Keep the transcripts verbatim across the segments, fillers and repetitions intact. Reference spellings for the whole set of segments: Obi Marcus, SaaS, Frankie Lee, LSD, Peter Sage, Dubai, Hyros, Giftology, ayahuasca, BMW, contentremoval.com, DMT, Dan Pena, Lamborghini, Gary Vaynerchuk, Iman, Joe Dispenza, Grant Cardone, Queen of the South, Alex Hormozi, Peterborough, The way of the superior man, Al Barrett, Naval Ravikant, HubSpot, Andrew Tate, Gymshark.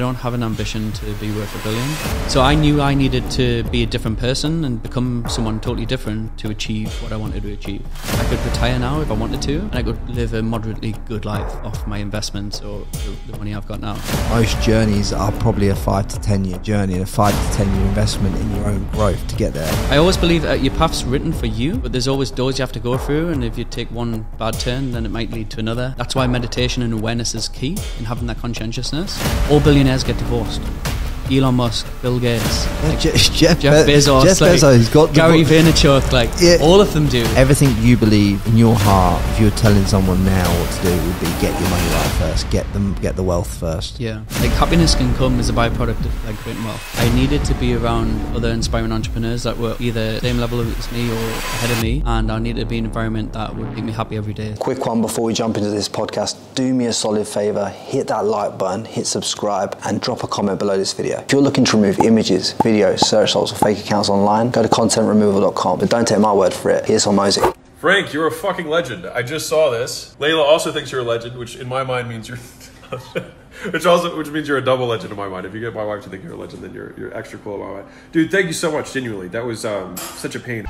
I don't have an ambition to be worth a billion. So I knew I needed to be a different person and become someone totally different to achieve what I wanted to achieve. I could retire now if I wanted to, and I could live a moderately good life off my investments or the money I've got now. Most journeys are probably a five to ten year journey and a five to ten year investment in your own growth to get there. I always believe that your path's written for you, but there's always doors you have to go through, and if you take one bad turn, then it might lead to another. That's why meditation and awareness is key in having that conscientiousness. All billionaires get divorced. Elon Musk, Bill Gates, yeah, like, Je Jeff, Jeff Bezos, Jeff like, Bezos got Gary Vaynerchuk, like yeah. all of them do. Everything you believe in your heart, if you're telling someone now what to do, would be get your money right first, get them, get the wealth first. Yeah, like happiness can come as a byproduct of like creating wealth. I needed to be around other inspiring entrepreneurs that were either same level as me or ahead of me, and I needed to be in an environment that would make me happy every day. Quick one before we jump into this podcast: do me a solid favour, hit that like button, hit subscribe, and drop a comment below this video. If you're looking to remove images, videos, search results, or fake accounts online, go to content removal dot com. But don't take my word for it. Here's Hormozi. Frank, you're a fucking legend. I just saw this. Layla also thinks you're a legend, which in my mind means you're... which also, which means you're a double legend in my mind. If you get my wife to think you're a legend, then you're, you're extra cool in my mind. Dude, thank you so much, genuinely. That was um, such a pain.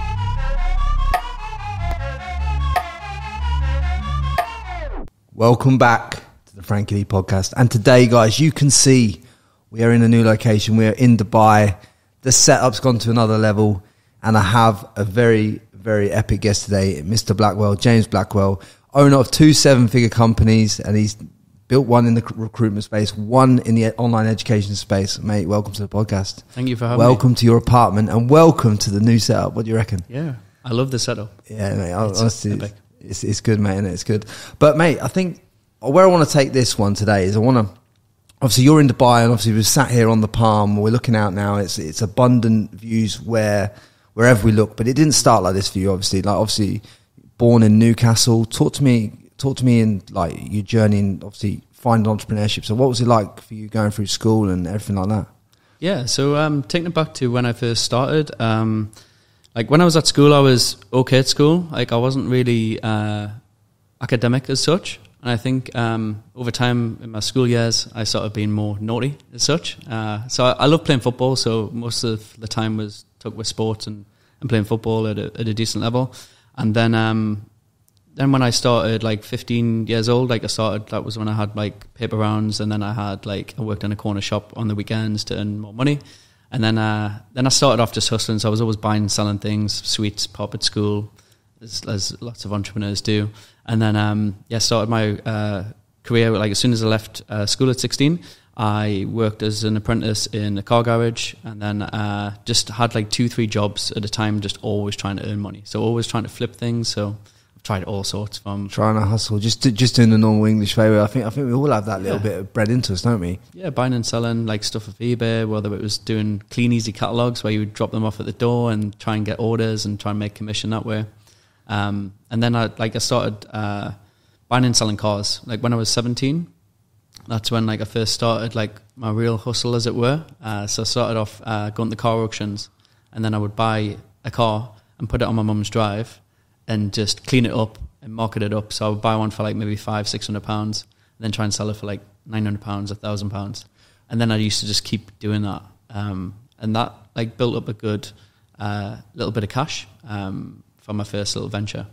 Welcome back to the Frankie Lee Podcast. And today, guys, you can see... we are in a new location. We are in Dubai. The setup's gone to another level. And I have a very, very epic guest today, Mister Blackwell, James Blackwell, owner of two seven-figure companies. And he's built one in the recruitment space, one in the online education space. Mate, welcome to the podcast. Thank you for having welcome me. Welcome to your apartment and welcome to the new setup. What do you reckon? Yeah, I love the setup. Yeah, mate. It's honestly, epic. It's, it's good, mate, isn't it? It's good. But, mate, I think where I want to take this one today is I want to... obviously, you're in Dubai, and obviously we've sat here on the palm. We're looking out now. It's it's abundant views where wherever we look. But it didn't start like this for you, obviously. Like obviously, born in Newcastle. Talk to me, talk to me, in like your journey in obviously finding entrepreneurship. So, what was it like for you going through school and everything like that? Yeah, so um, taking it back to when I first started. Um, like when I was at school, I was okay at school. Like I wasn't really uh, academic as such. And I think um, over time in my school years, I started being more naughty as such. Uh, so I, I love playing football. So most of the time was took with sports and, and playing football at a, at a decent level. And then um, then when I started like fifteen years old, like I started, that was when I had like paper rounds. And then I had like, I worked in a corner shop on the weekends to earn more money. And then, uh, then I started off just hustling. So I was always buying and selling things, sweets, pop at school, as, as lots of entrepreneurs do. And then, um, yeah, started my uh, career. Like as soon as I left uh, school at sixteen, I worked as an apprentice in a car garage, and then uh, just had like two, three jobs at a time, just always trying to earn money. So always trying to flip things. So I've tried all sorts from trying to hustle, just to, just doing the normal English way. I think I think we all have that little yeah. bit of bread into us, don't we? Yeah, buying and selling like stuff off eBay, whether it was doing clean, easy catalogs where you would drop them off at the door and try and get orders and try and make commission that way. Um, and then I like I started uh, buying and selling cars. Like when I was seventeen, that's when like I first started like my real hustle, as it were. Uh, so I started off uh, going to car auctions, and then I would buy a car and put it on my mum's drive, and just clean it up and market it up. So I would buy one for like maybe five, six hundred pounds, and then try and sell it for like nine hundred pounds, a thousand pounds, and then I used to just keep doing that, um, and that like built up a good uh, little bit of cash. Um, for my first little venture.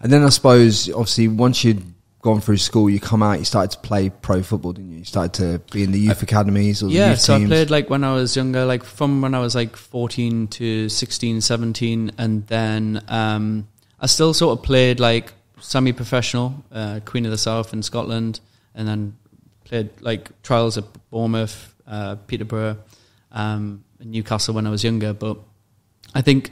And then I suppose, obviously, once you'd gone through school, you come out, you started to play pro football, didn't you? You started to be in the youth I, academies or yeah, the youth so teams. I played like when I was younger, like from when I was like fourteen to sixteen, seventeen. And then um, I still sort of played like semi-professional, uh, Queen of the South in Scotland, and then played like trials at Bournemouth, uh, Peterborough, um, and Newcastle when I was younger. But I think...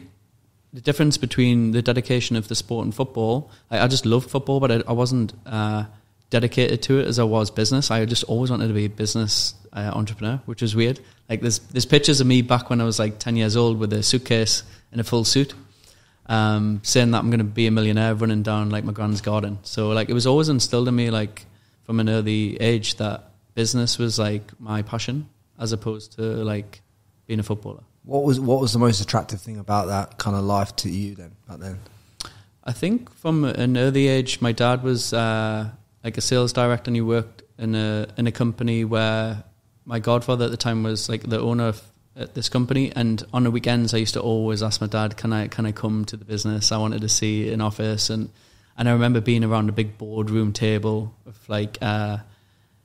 the difference between the dedication of the sport and football, I, I just loved football, but I, I wasn't uh, dedicated to it as I was business. I just always wanted to be a business uh, entrepreneur, which is weird. Like there's, there's pictures of me back when I was like ten years old with a suitcase and a full suit, um, saying that I'm going to be a millionaire running down like my grand's garden. So like it was always instilled in me like from an early age that business was like my passion as opposed to like being a footballer. What was what was the most attractive thing about that kind of life to you then back then? I think from an early age, my dad was uh, like a sales director, and he worked in a in a company where my godfather at the time was like the owner of at this company, and on the weekends I used to always ask my dad, can I can I come to the business? I wanted to see an office. And and I remember being around a big boardroom table of like uh,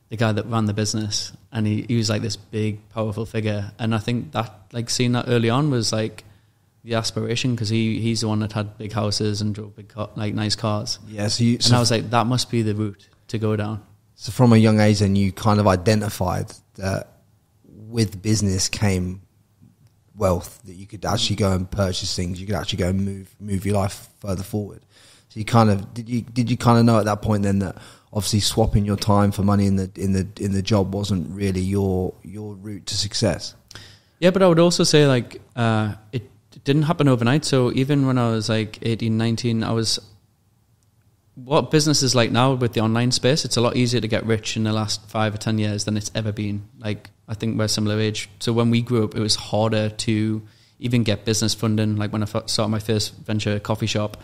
the guy that ran the business, and he, he was like this big powerful figure. And I think that like seeing that early on was like the aspiration, because he, he's the one that had big houses and drove big car, like nice cars. Yeah, so you, so and I was like, that must be the route to go down. So from a young age then you kind of identified that with business came wealth, that you could actually go and purchase things, you could actually go and move move your life further forward. So you kind of did you did you kind of know at that point then that obviously swapping your time for money in the in the in the job wasn't really your your route to success? Yeah, but I would also say like uh, it didn't happen overnight. So even when I was like eighteen, nineteen, I was what business is like now with the online space, it's a lot easier to get rich in the last five or ten years than it's ever been. Like, I think we're similar age. So when we grew up, it was harder to even get business funding. Like when I started my first venture coffee shop,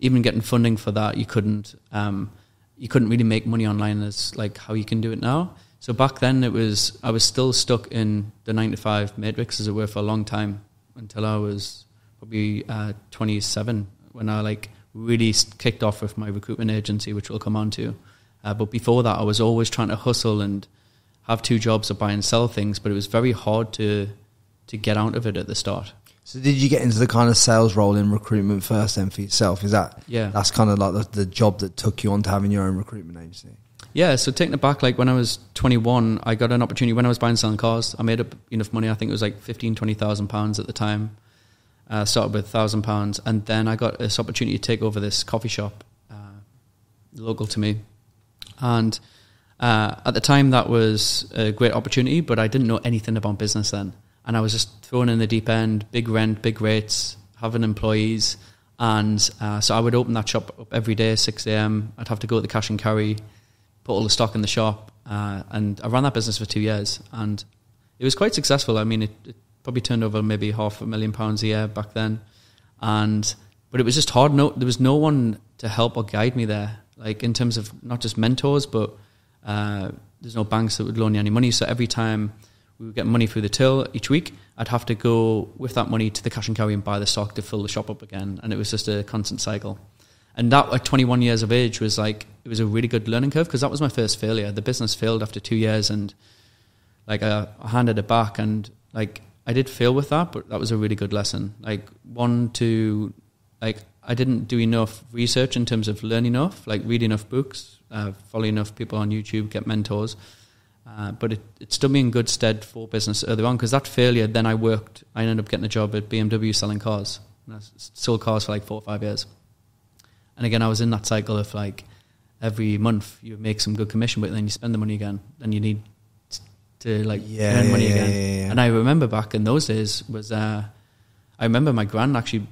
even getting funding for that, you couldn't, um, you couldn't really make money online as like how you can do it now. So back then it was, I was still stuck in the nine to five matrix as it were for a long time until I was probably uh, twenty-seven when I like, really kicked off with my recruitment agency, which we'll come on to. Uh, but before that, I was always trying to hustle and have two jobs of buy and sell things, but it was very hard to to get out of it at the start. So did you get into the kind of sales role in recruitment first then for yourself? Is that, yeah, that's kind of like the, the job that took you on to having your own recruitment agency? Yeah, so taking it back, like when I was twenty-one, I got an opportunity when I was buying and selling cars. I made up enough money, I think it was like fifteen, twenty thousand pounds at the time. Uh, started with a thousand pounds, and then I got this opportunity to take over this coffee shop uh, local to me, and uh, at the time that was a great opportunity, but I didn't know anything about business then, and I was just thrown in the deep end, big rent, big rates, having employees, and uh, so I would open that shop up every day, six A M I'd have to go to the cash and carry, put all the stock in the shop, uh, and I ran that business for two years, and it was quite successful. I mean, it, it probably turned over maybe half a million pounds a year back then, and but it was just hard. No, there was no one to help or guide me there, like in terms of not just mentors, but uh, there's no banks that would loan you any money. So every time we would get money through the till each week, I'd have to go with that money to the cash and carry and buy the stock to fill the shop up again, and it was just a constant cycle. And that at twenty-one years of age was like, it was a really good learning curve, because that was my first failure. The business failed after two years and like I handed it back, and like I did fail with that, but that was a really good lesson. Like one to, like I didn't do enough research in terms of learn enough, like read enough books, uh, follow enough people on YouTube, get mentors. Uh, but it, it stood me in good stead for business earlier on, because that failure, then I worked, I ended up getting a job at B M W selling cars. And I sold cars for like four or five years. And again, I was in that cycle of like every month you make some good commission, but then you spend the money again, then you need to like yeah, earn money yeah, again. Yeah, yeah. And I remember back in those days was, uh, I remember my gran actually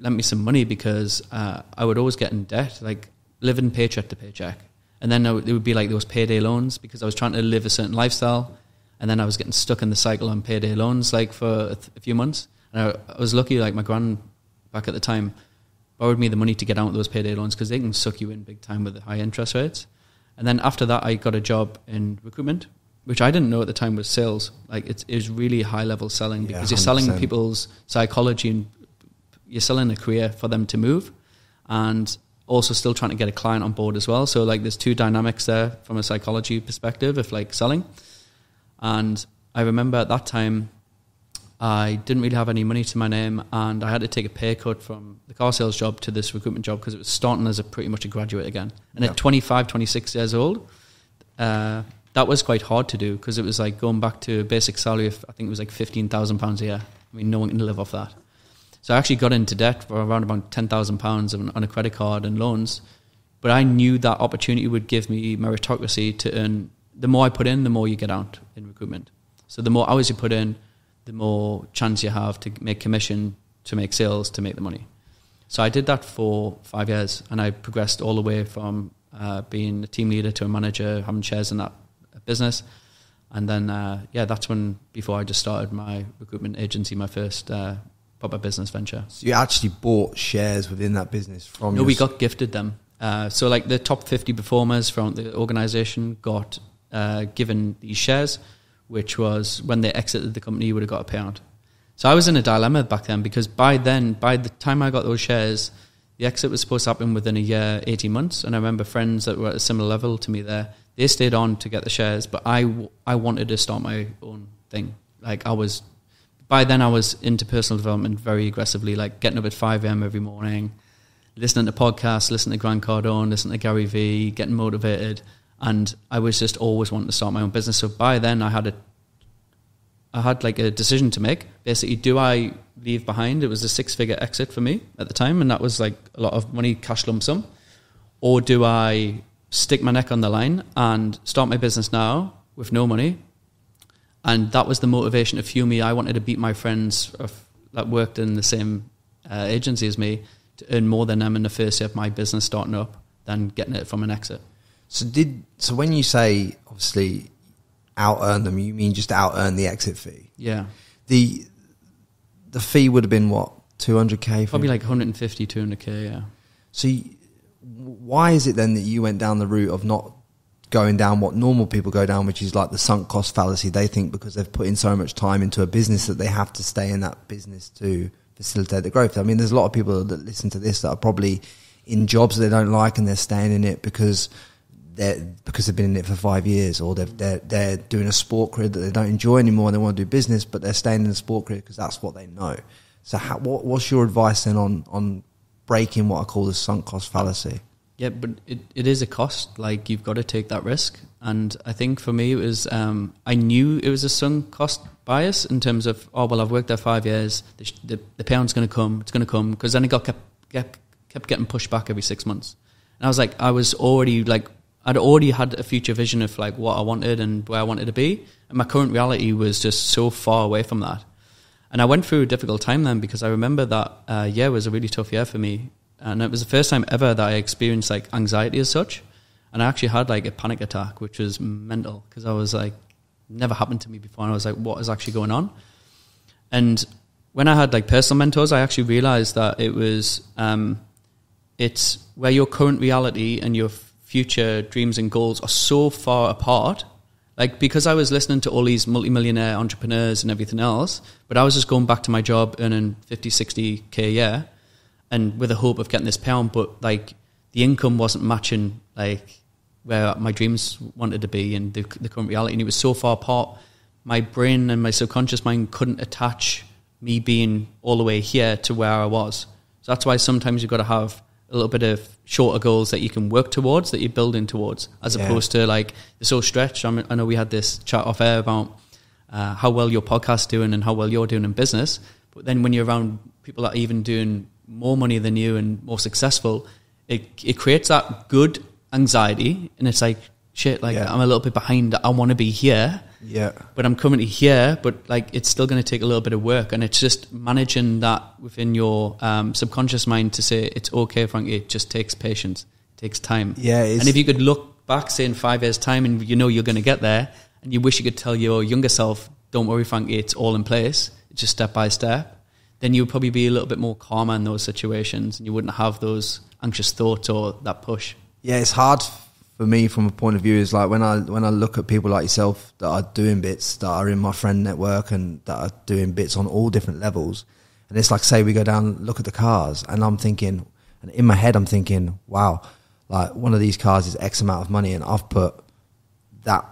lent me some money because uh, I would always get in debt, like living paycheck to paycheck. And then it would be like those payday loans, because I was trying to live a certain lifestyle. And then I was getting stuck in the cycle on payday loans like for a, th a few months. And I, I was lucky, like my gran back at the time borrowed me the money to get out of those payday loans, because they can suck you in big time with the high interest rates. And then after that, I got a job in recruitment, which I didn't know at the time was sales. Like it's, it was really high level selling, because yeah, you're selling people's psychology and you're selling a career for them to move, and also still trying to get a client on board as well. So like there's two dynamics there from a psychology perspective of like selling. And I remember at that time, I didn't really have any money to my name, and I had to take a pay cut from the car sales job to this recruitment job, because it was starting as a pretty much a graduate again. And yeah, at twenty-five, twenty-six years old, uh, that was quite hard to do, because it was like going back to a basic salary of, I think it was like fifteen thousand pounds a year. I mean, no one can live off that. So I actually got into debt for around about ten thousand pounds on a credit card and loans. But I knew that opportunity would give me meritocracy to earn. The more I put in, the more you get out in recruitment. So the more hours you put in, the more chance you have to make commission, to make sales, to make the money. So I did that for five years and I progressed all the way from uh, being a team leader to a manager, having shares in that business. And then uh yeah, that's when before I just started my recruitment agency, my first uh proper business venture. So you actually bought shares within that business from? No, we got gifted them. Uh so like the top fifty performers from the organization got uh given these shares, which was when they exited the company, you would have got a payout. So I was in a dilemma back then, because by then, by the time I got those shares, the exit was supposed to happen within a year, eighteen months. And I remember friends that were at a similar level to me there, they stayed on to get the shares, but I, I wanted to start my own thing. Like I was, by then I was into personal development very aggressively, like getting up at five a m every morning, listening to podcasts, listening to Grant Cardone, listening to Gary Vee, getting motivated. And I was just always wanting to start my own business. So by then I had a, I had like a decision to make. Basically, do I leave behind? It was a six-figure exit for me at the time, and that was like a lot of money, cash lump sum. Or do I stick my neck on the line and start my business now with no money? And that was the motivation to fuel me. I wanted to beat my friends that worked in the same uh, agency as me to earn more than them in the first year of my business starting up than getting it from an exit. So did so when you say, obviously, out-earn them, you mean just out-earn the exit fee? Yeah. The the fee would have been, what, two hundred K? Probably like one fifty, two hundred K, yeah. So you, why is it then that you went down the route of not going down what normal people go down, which is like the sunk cost fallacy? They think because they've put in so much time into a business that they have to stay in that business to facilitate the growth. I mean, there's a lot of people that listen to this that are probably in jobs they don't like and they're staying in it because... They're, because they've been in it for five years or they've, they're, they're doing a sport career that they don't enjoy anymore and they want to do business, but they're staying in the sport career because that's what they know. So how, what, what's your advice then on, on breaking what I call the sunk cost fallacy? Yeah, but it, it is a cost. Like, you've got to take that risk. And I think for me, it was, um, I knew it was a sunk cost bias in terms of, oh, well, I've worked there five years. The, the, the payout's going to come. It's going to come. Because then it got kept, kept, kept getting pushed back every six months. And I was like, I was already like, I'd already had a future vision of like what I wanted and where I wanted to be. And my current reality was just so far away from that. And I went through a difficult time then, because I remember that uh, year was a really tough year for me. And it was the first time ever that I experienced like anxiety as such. And I actually had like a panic attack, which was mental, because I was like, never happened to me before. And I was like, what is actually going on? And when I had like personal mentors, I actually realized that it was, um, it's where your current reality and your future dreams and goals are so far apart. Like, because I was listening to all these multimillionaire entrepreneurs and everything else, but I was just going back to my job earning fifty, sixty K a year and with the hope of getting this pound, but like the income wasn't matching like where my dreams wanted to be and the, the current reality. And it was so far apart. My brain and my subconscious mind couldn't attach me being all the way here to where I was. So that's why sometimes you've got to have a little bit of shorter goals that you can work towards, that you're building towards, as yeah. opposed to like this whole stretch. I mean, I know we had this chat off air about uh, how well your podcast's doing and how well you're doing in business. But then when you're around people that are even doing more money than you and more successful, it, it creates that good anxiety. And it's like, shit, like yeah. I'm a little bit behind. I want to be here, yeah, but I'm currently here, but like, it's still going to take a little bit of work. And it's just managing that within your um, subconscious mind to say, it's okay, Frankie, it just takes patience, it takes time. Yeah. And if you could look back, say in five years time, and you know, you're going to get there, and you wish you could tell your younger self, don't worry, Frankie, it's all in place. It's just step by step. Then you'd probably be a little bit more calmer in those situations. And you wouldn't have those anxious thoughts or that push. Yeah. It's hard for me, from a point of view, is like when I when I look at people like yourself that are doing bits, that are in my friend network and that are doing bits on all different levels, and it's like, say we go down, look at the cars, and I'm thinking, and in my head I'm thinking, wow, like one of these cars is X amount of money, and I've put that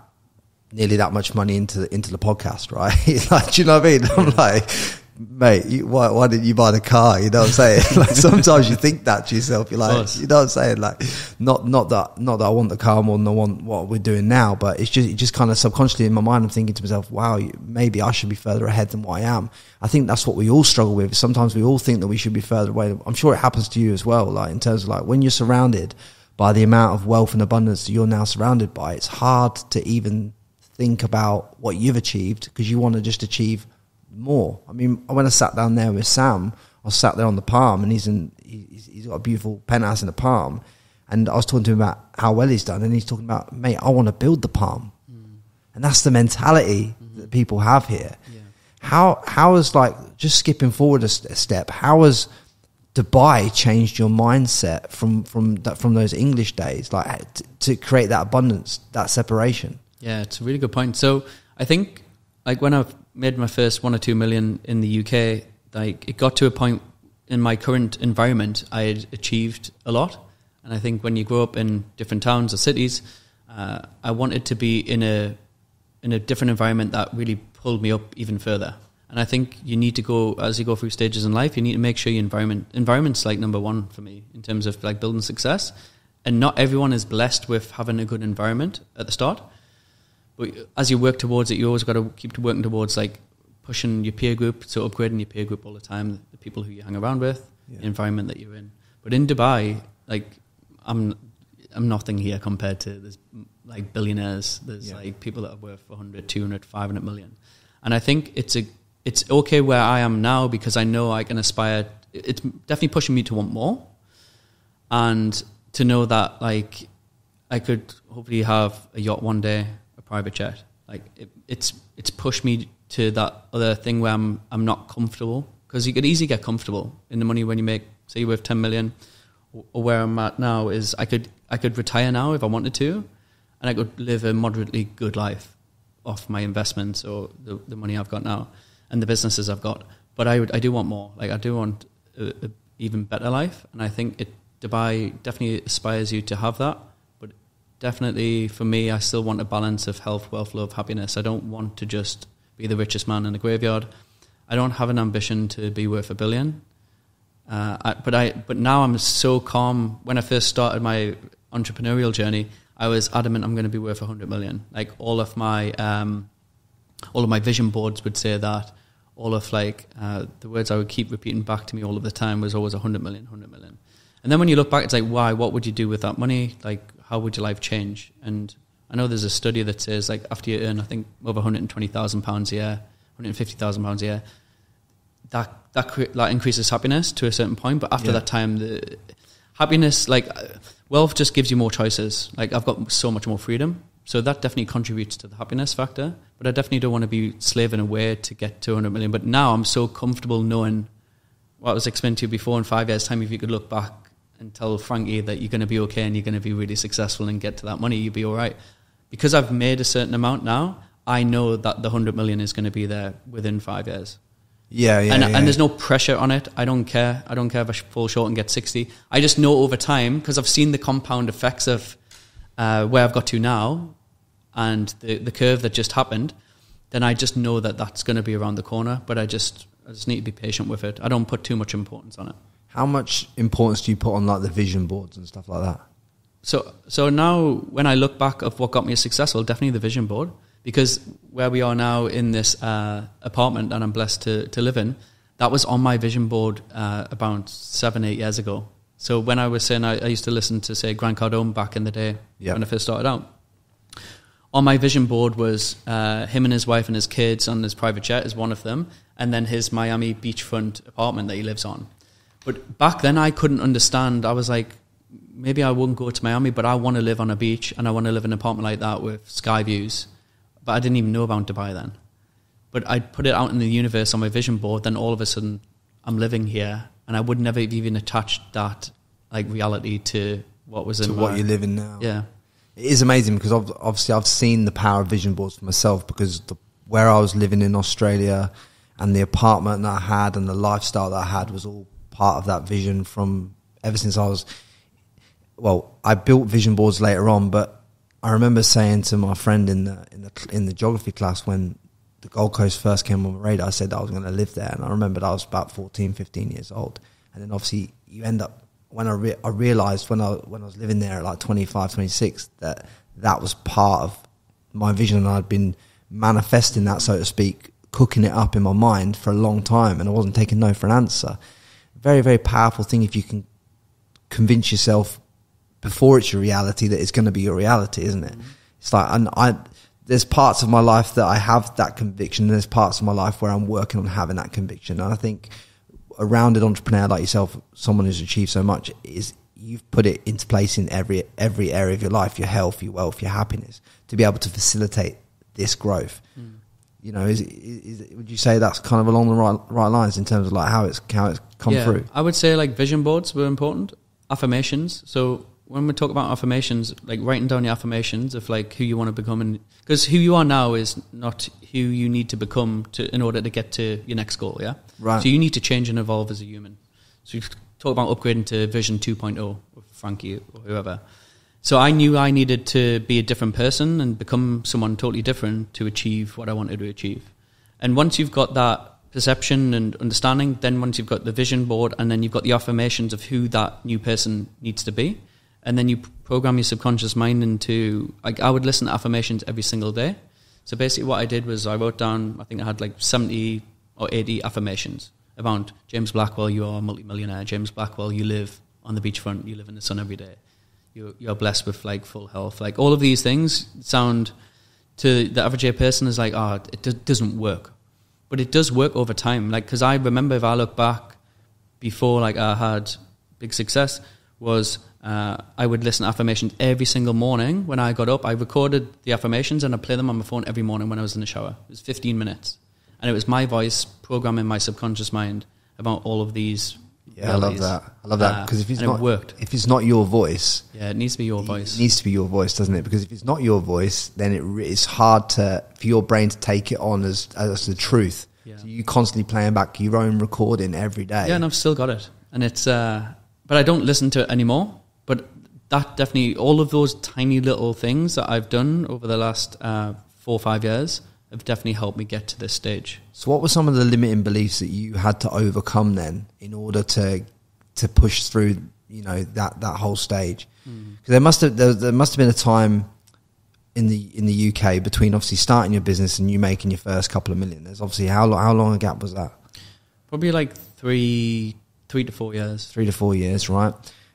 nearly that much money into the, into the podcast, right? Like, do you know what I mean? I'm like, mate, you, why, why didn't you buy the car? You know what I'm saying? Like, sometimes you think that to yourself. You're like, you know what I'm saying? Like, not not that not that I want the car more than I want what we're doing now, but it's just it just kind of subconsciously in my mind, I'm thinking to myself, wow, maybe I should be further ahead than what I am. I think that's what we all struggle with. Sometimes we all think that we should be further away. I'm sure it happens to you as well. Like, in terms of like when you're surrounded by the amount of wealth and abundance that you're now surrounded by, it's hard to even think about what you've achieved because you want to just achieve more. I mean, when I sat down there with Sam, I was sat there on the Palm, and he's in he's, he's got a beautiful penthouse in the Palm, and I was talking to him about how well he's done, and he's talking about, mate, I want to build the Palm. Mm. And that's the mentality mm-hmm. that people have here. Yeah. How how is, like, just skipping forward a, a step, how has Dubai changed your mindset from from that from those English days, like to, to create that abundance, that separation? Yeah, it's a really good point. So I I think like when I made my first one or two million in the U K, like it got to a point in my current environment, I had achieved a lot. And I think when you grow up in different towns or cities, uh, I wanted to be in a in a different environment that really pulled me up even further. And I think you need to go, as you go through stages in life, you need to make sure your environment, environment's like number one for me in terms of like building success. And not everyone is blessed with having a good environment at the start. But as you work towards it, you always got to keep working towards like pushing your peer group, so upgrading your peer group all the time, the people who you hang around with, yeah. the environment that you're in. But in Dubai, like I'm I'm nothing here compared to there's like billionaires, there's yeah. like people that are worth one hundred, two hundred, five hundred million. And I think it's a It's okay where I am now because I know I can aspire. It's definitely pushing me to want more and to know that like I could hopefully have a yacht one day, a private jet. Like it, it's it's pushed me to that other thing where I'm I'm not comfortable, because you could easily get comfortable in the money when you make, say you're worth ten million, or where I'm at now is I could I could retire now if I wanted to, and I could live a moderately good life off my investments or the, the money I've got now and the businesses I've got. But I would, I do want more. Like I do want a, a even better life. And I think it, Dubai definitely aspires you to have that. But definitely for me, I still want a balance of health, wealth, love, happiness. I don't want to just be the richest man in the graveyard. I don't have an ambition to be worth a billion. Uh, I, but I, but now I'm so calm. When I first started my entrepreneurial journey, I was adamant I'm going to be worth a hundred million. Like all of my, um, all of my vision boards would say that. All of like uh, the words I would keep repeating back to me all of the time was always one hundred million, one hundred million. And then when you look back, it's like, why? What would you do with that money? Like, how would your life change? And I know there's a study that says like after you earn, I think, over one hundred twenty thousand pounds a year, one hundred fifty thousand pounds a year, that that that increases happiness to a certain point. But after yeah. that time, the happiness, like wealth, just gives you more choices. Like I've got so much more freedom. So that definitely contributes to the happiness factor. But I definitely don't want to be slaving away to get to one hundred million. But now I'm so comfortable knowing what I was explaining to you before, in five years' time, if you could look back and tell Frankie that you're going to be okay and you're going to be really successful and get to that money, you'll be all right. Because I've made a certain amount now, I know that the one hundred million is going to be there within five years. Yeah, yeah, and, yeah. and there's no pressure on it. I don't care. I don't care if I fall short and get sixty. I just know over time, because I've seen the compound effects of Uh, where I've got to now and the, the curve that just happened, then I just know that that's going to be around the corner. But I just I just need to be patient with it. I don't put too much importance on it. How much importance do you put on like the vision boards and stuff like that? So so now when I look back at what got me successful, definitely the vision board, because where we are now in this uh, apartment that I'm blessed to, to live in, that was on my vision board uh, about seven, eight years ago. So when I was saying I, I used to listen to, say, Grant Cardone back in the day yep. when I first started out, on my vision board was uh, him and his wife and his kids on his private jet is one of them, and then his Miami beachfront apartment that he lives on. But back then I couldn't understand. I was like, maybe I wouldn't go to Miami, but I want to live on a beach and I want to live in an apartment like that with sky views. But I didn't even know about Dubai then. But I put it out in the universe on my vision board, then all of a sudden I'm living here. And I would never have even attached that like reality to what was in to my, what you're living now. Yeah, it is amazing, because I've, obviously I've seen the power of vision boards for myself, because the, where I was living in Australia and the apartment that I had and the lifestyle that I had was all part of that vision from ever since I was. Well, I built vision boards later on, but I remember saying to my friend in the in the in the geography class when the Gold Coast first came on the radar, I said that I was going to live there. And I remember that I was about fourteen, fifteen years old. And then obviously you end up, when I, re I realised when I, when I was living there at like twenty-five, twenty-six, that that was part of my vision. And I'd been manifesting that, so to speak, cooking it up in my mind for a long time. And I wasn't taking no for an answer. Very, very powerful thing if you can convince yourself before it's your reality that it's going to be your reality, isn't it? Mm-hmm. It's like, and I... there's parts of my life that I have that conviction, and there's parts of my life where I'm working on having that conviction. And I think a rounded entrepreneur like yourself, someone who's achieved so much, is you've put it into place in every every area of your life, your health, your wealth, your happiness, to be able to facilitate this growth. Mm. You know, is, is, is would you say that's kind of along the right, right lines in terms of like how it's how it's come yeah, through? I would say like vision boards were important, affirmations. So when we talk about affirmations, like writing down your affirmations of like who you want to become, and because who you are now is not who you need to become to in order to get to your next goal. Yeah, right. So you need to change and evolve as a human. So you talk about upgrading to version two point oh of Frankie or whoever. So I knew I needed to be a different person and become someone totally different to achieve what I wanted to achieve. And once you've got that perception and understanding, then once you've got the vision board and then you've got the affirmations of who that new person needs to be, and then you program your subconscious mind into, like, I would listen to affirmations every single day. So basically what I did was I wrote down, I think I had like seventy or eighty affirmations about James Blackwell, you are a multimillionaire. James Blackwell, you live on the beachfront, you live in the sun every day. You're, you're blessed with like full health. Like all of these things sound to the average person is like, ah, oh, it do doesn't work. But it does work over time. Like, because I remember if I look back before like I had big success was uh, I would listen to affirmations every single morning when I got up. I recorded the affirmations and I play them on my phone every morning when I was in the shower. It was fifteen minutes. And it was my voice programming my subconscious mind about all of these. Yeah, realities. I love that. I love that. Because uh, if it's not it worked. If it's not your voice. Yeah, it needs to be your voice. It needs to be your voice, doesn't it? Because if it's not your voice, then it, it's hard to for your brain to take it on as, as the truth. Yeah. So you're constantly playing back your own recording every day. Yeah, and I've still got it. And it's, uh, but I don't listen to it anymore. But that definitely, all of those tiny little things that I've done over the last uh, four or five years have definitely helped me get to this stage. So what were some of the limiting beliefs that you had to overcome then in order to to push through, you know, that that whole stage? Mm. 'Cause there must have there, there must have been a time in the in the U K between obviously starting your business and you making your first couple of million. There's obviously how long how long a gap was that? Probably like three three to four years. Three to four years, right?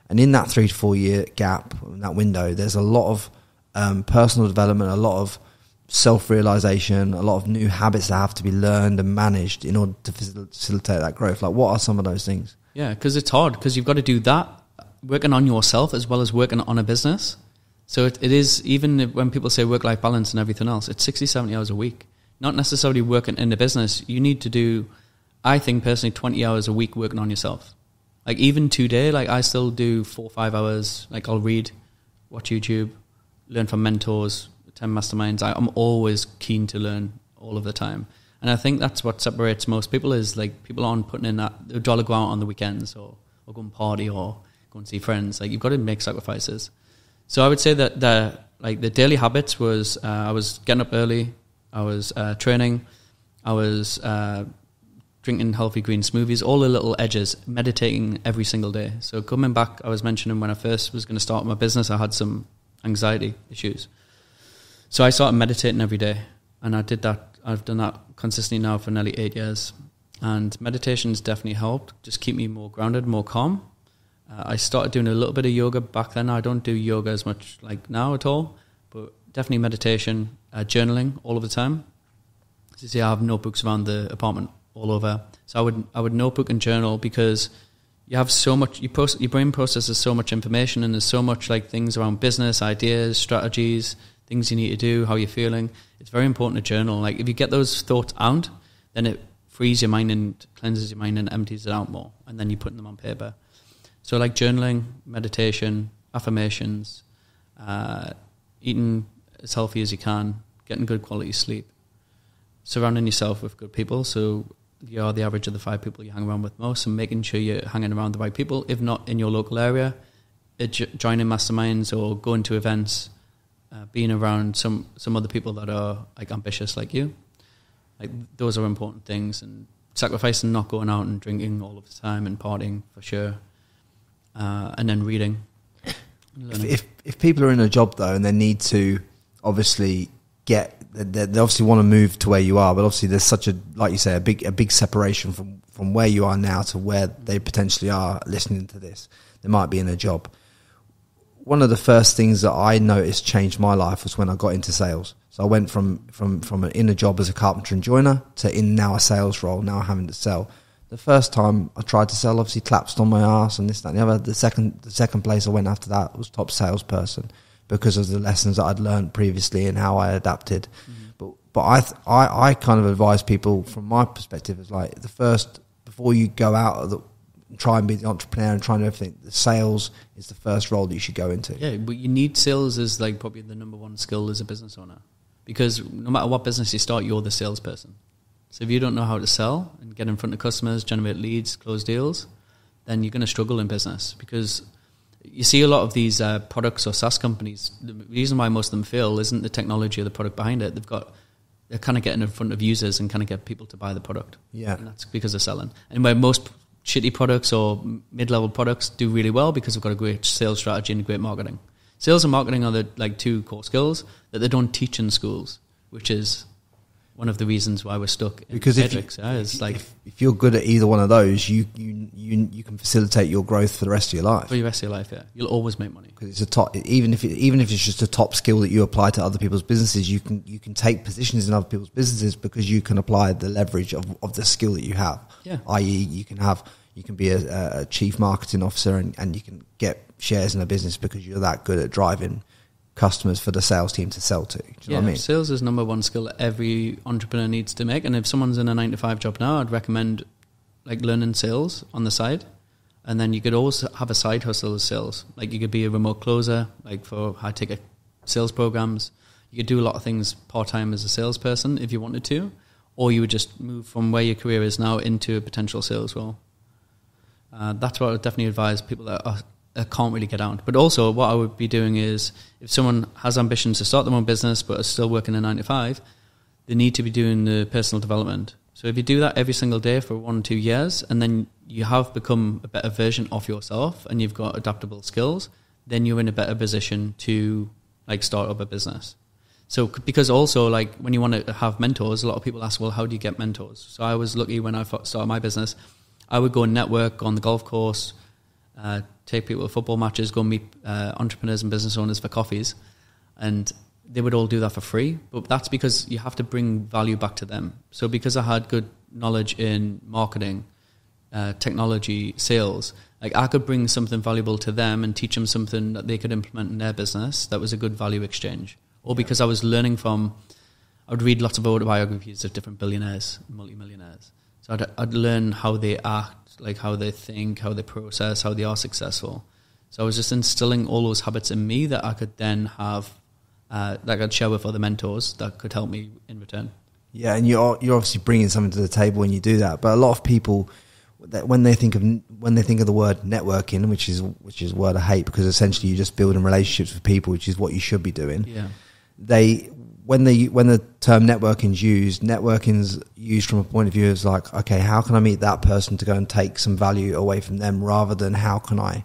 And in that three to four year gap, in that window, there's a lot of um, personal development, a lot of self-realization, a lot of new habits that have to be learned and managed in order to facilitate that growth. Like, what are some of those things? Yeah, because it's hard, because you've got to do that, working on yourself as well as working on a business. So it, it is, even when people say work-life balance and everything else, it's sixty, seventy hours a week. Not necessarily working in the business. You need to do, I think personally, twenty hours a week working on yourself. Like, even today, like, I still do four, five hours. Like, I'll read, watch YouTube, learn from mentors, ten masterminds. I, I'm always keen to learn all of the time. And I think that's what separates most people is like people aren't putting in that, they'd rather go out on the weekends or, or go and party or go and see friends. Like, you've got to make sacrifices. So I would say that the, like the daily habits was, uh, I was getting up early. I was uh, training. I was uh, drinking healthy green smoothies, all the little edges, meditating every single day. So coming back, I was mentioning when I first was going to start my business, I had some anxiety issues. So I started meditating every day, and I did that. I've done that consistently now for nearly eight years, and meditation's definitely helped. Just keep me more grounded, more calm. Uh, I started doing a little bit of yoga back then. I don't do yoga as much like now at all, but definitely meditation, uh, journaling all of the time. As you see, I have notebooks around the apartment all over. So I would I would notebook and journal because you have so much. You process, your brain processes so much information, and there's so much like things around business, ideas, strategies, things you need to do, how you're feeling. It's very important to journal. Like, if you get those thoughts out, then it frees your mind and cleanses your mind and empties it out more, and then you're putting them on paper. So like journaling, meditation, affirmations, uh, eating as healthy as you can, getting good quality sleep, surrounding yourself with good people. So you are the average of the five people you hang around with most, and making sure you're hanging around the right people. If not in your local area, joining masterminds or going to events. Uh, being around some, some other people that are like ambitious like you. Like, those are important things, and sacrificing not going out and drinking all of the time and partying for sure, uh, and then reading. If, if, if people are in a job though and they need to obviously get, they, they obviously want to move to where you are, but obviously there's such a, like you say, a big, a big separation from, from where you are now to where they potentially are listening to this. They might be in a job. One of the first things that I noticed changed my life was when I got into sales. So I went from from from an inner job as a carpenter and joiner to in now a sales role, now having to sell. The first time I tried to sell, obviously collapsed on my ass and this, that, and the other. The second, the second place I went after that was top salesperson because of the lessons that I'd learned previously and how I adapted. Mm-hmm. But but I, th I I kind of advise people from my perspective is like the first, before you go out of the, try and be the entrepreneur and try and everything. The sales is the first role that you should go into. Yeah, but you need sales as like probably the number one skill as a business owner, because no matter what business you start, you're the salesperson. So if you don't know how to sell and get in front of customers, generate leads, close deals, then you're going to struggle in business, because you see a lot of these uh, products or SaaS companies. The reason why most of them fail isn't the technology or the product behind it. They've got they're kind of getting in front of users and kind of get people to buy the product. Yeah, and that's because they're selling. And where most shitty products or mid-level products do really well, because they've got a great sales strategy and great marketing. Sales and marketing are the like two core skills that they don't teach in schools, which is one of the reasons why we're stuck in because metrics. If, you, yeah, it's like, if, if you're good at either one of those, you, you you you can facilitate your growth for the rest of your life. For the rest of your life, yeah, you'll always make money, because it's a top. Even if it, even if it's just a top skill that you apply to other people's businesses, you can you can take positions in other people's businesses because you can apply the leverage of, of the skill that you have. Yeah, that is, you can have you can be a, a chief marketing officer and, and you can get shares in a business because you're that good at driving customers for the sales team to sell to. Do you yeah, know what I mean? Sales is number one skill that every entrepreneur needs to make. And if someone's in a nine to five job now, I'd recommend like learning sales on the side. And then you could always have a side hustle as sales. Like you could be a remote closer, like for high ticket sales programs. You could do a lot of things part-time as a salesperson if you wanted to, or you would just move from where your career is now into a potential sales role. Uh, that's what I would definitely advise people that are I can't really get out. But also what I would be doing is, if someone has ambitions to start their own business but are still working a nine to five, they need to be doing the personal development. So if you do that every single day for one or two years and then you have become a better version of yourself and you've got adaptable skills, then you're in a better position to like start up a business. So because also like when you want to have mentors, a lot of people ask, well, how do you get mentors? So I was lucky when I started my business, I would go and network on the golf course, uh, take people to football matches, go meet uh, entrepreneurs and business owners for coffees. And they would all do that for free. But that's because you have to bring value back to them. So because I had good knowledge in marketing, uh, technology, sales, like I could bring something valuable to them and teach them something that they could implement in their business that was a good value exchange. Or because I was learning from, I would read lots of autobiographies of different billionaires, multimillionaires. So I'd, I'd learn how they act, like how they think, how they process, how they are successful. So I was just instilling all those habits in me that I could then have, uh, that I'd share with other mentors that could help me in return. Yeah, and you're you're obviously bringing something to the table when you do that. But a lot of people, that when they think of when they think of the word networking, which is which is a word I hate, because essentially you're just building relationships with people, which is what you should be doing. Yeah, they. When the when the term networking's used, networking's used from a point of view as like, okay, how can I meet that person to go and take some value away from them, rather than how can I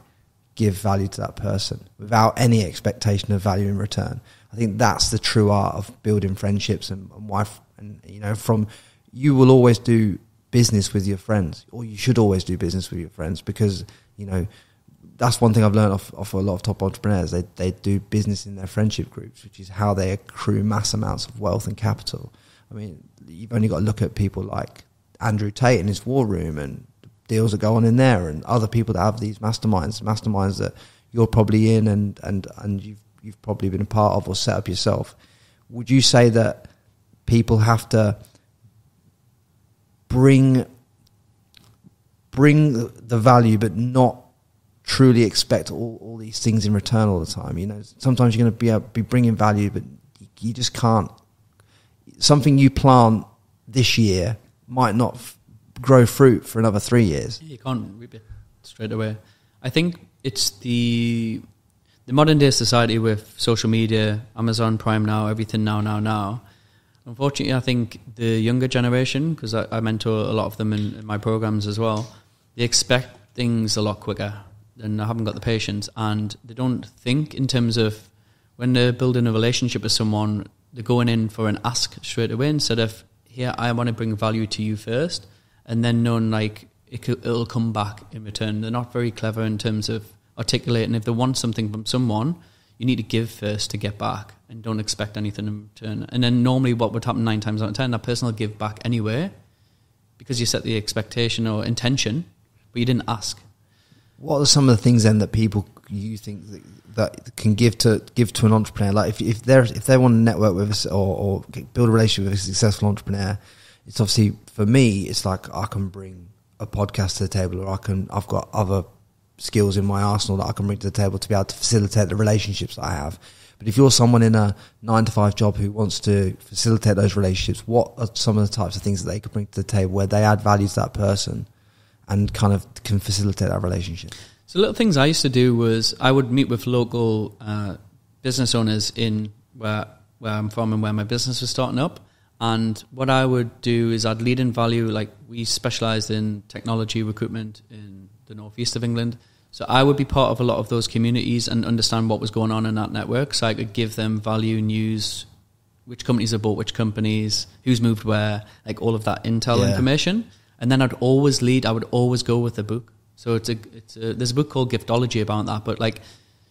give value to that person without any expectation of value in return. I think that's the true art of building friendships and, and why, and you know, from you will always do business with your friends, or you should always do business with your friends, because you know. That's one thing I've learned off, off a lot of top entrepreneurs. They, they do business in their friendship groups, which is how they accrue mass amounts of wealth and capital. I mean, you've only got to look at people like Andrew Tate in his war room and the deals that go on in there, and other people that have these masterminds, masterminds that you're probably in and, and, and you've, you've probably been a part of or set up yourself. Would you say that people have to bring, bring the value but not truly expect all, all these things in return all the time? You know, sometimes you're going to be able, be bringing value, but you, you just can't. Something you plant this year might not f grow fruit for another three years. You can't reap it straight away. I think it's the the modern day society with social media, Amazon Prime now, everything now, now, now. Unfortunately, I think the younger generation, because I, I mentor a lot of them in, in my programs as well, they expect things a lot quicker. And I haven't got the patience, and they don't think in terms of when they're building a relationship with someone, they're going in for an ask straight away instead of, here, I want to bring value to you first, and then knowing like it could, it'll come back in return. They're not very clever in terms of articulating. If they want something from someone, you need to give first to get back, and don't expect anything in return. And then normally what would happen nine times out of ten, that person will give back anyway because you set the expectation or intention, but you didn't ask. What are some of the things then that people you think that, that can give to give to an entrepreneur? Like if if they if they want to network with us or, or build a relationship with a successful entrepreneur, it's obviously for me it's like I can bring a podcast to the table, or I can, I've got other skills in my arsenal that I can bring to the table to be able to facilitate the relationships that I have. But if you're someone in a nine to five job who wants to facilitate those relationships, what are some of the types of things that they could bring to the table where they add value to that person and kind of can facilitate that relationship? So little things I used to do was I would meet with local uh, business owners in where, where I'm from and where my business was starting up. And what I would do is I'd lead in value, like we specialised in technology recruitment in the northeast of England. So I would be part of a lot of those communities and understand what was going on in that network, so I could give them value, news, which companies have bought which companies, who's moved where, like all of that intel yeah. information. And then I'd always lead, I would always go with a book. So it's a, it's a, there's a book called Giftology about that, but like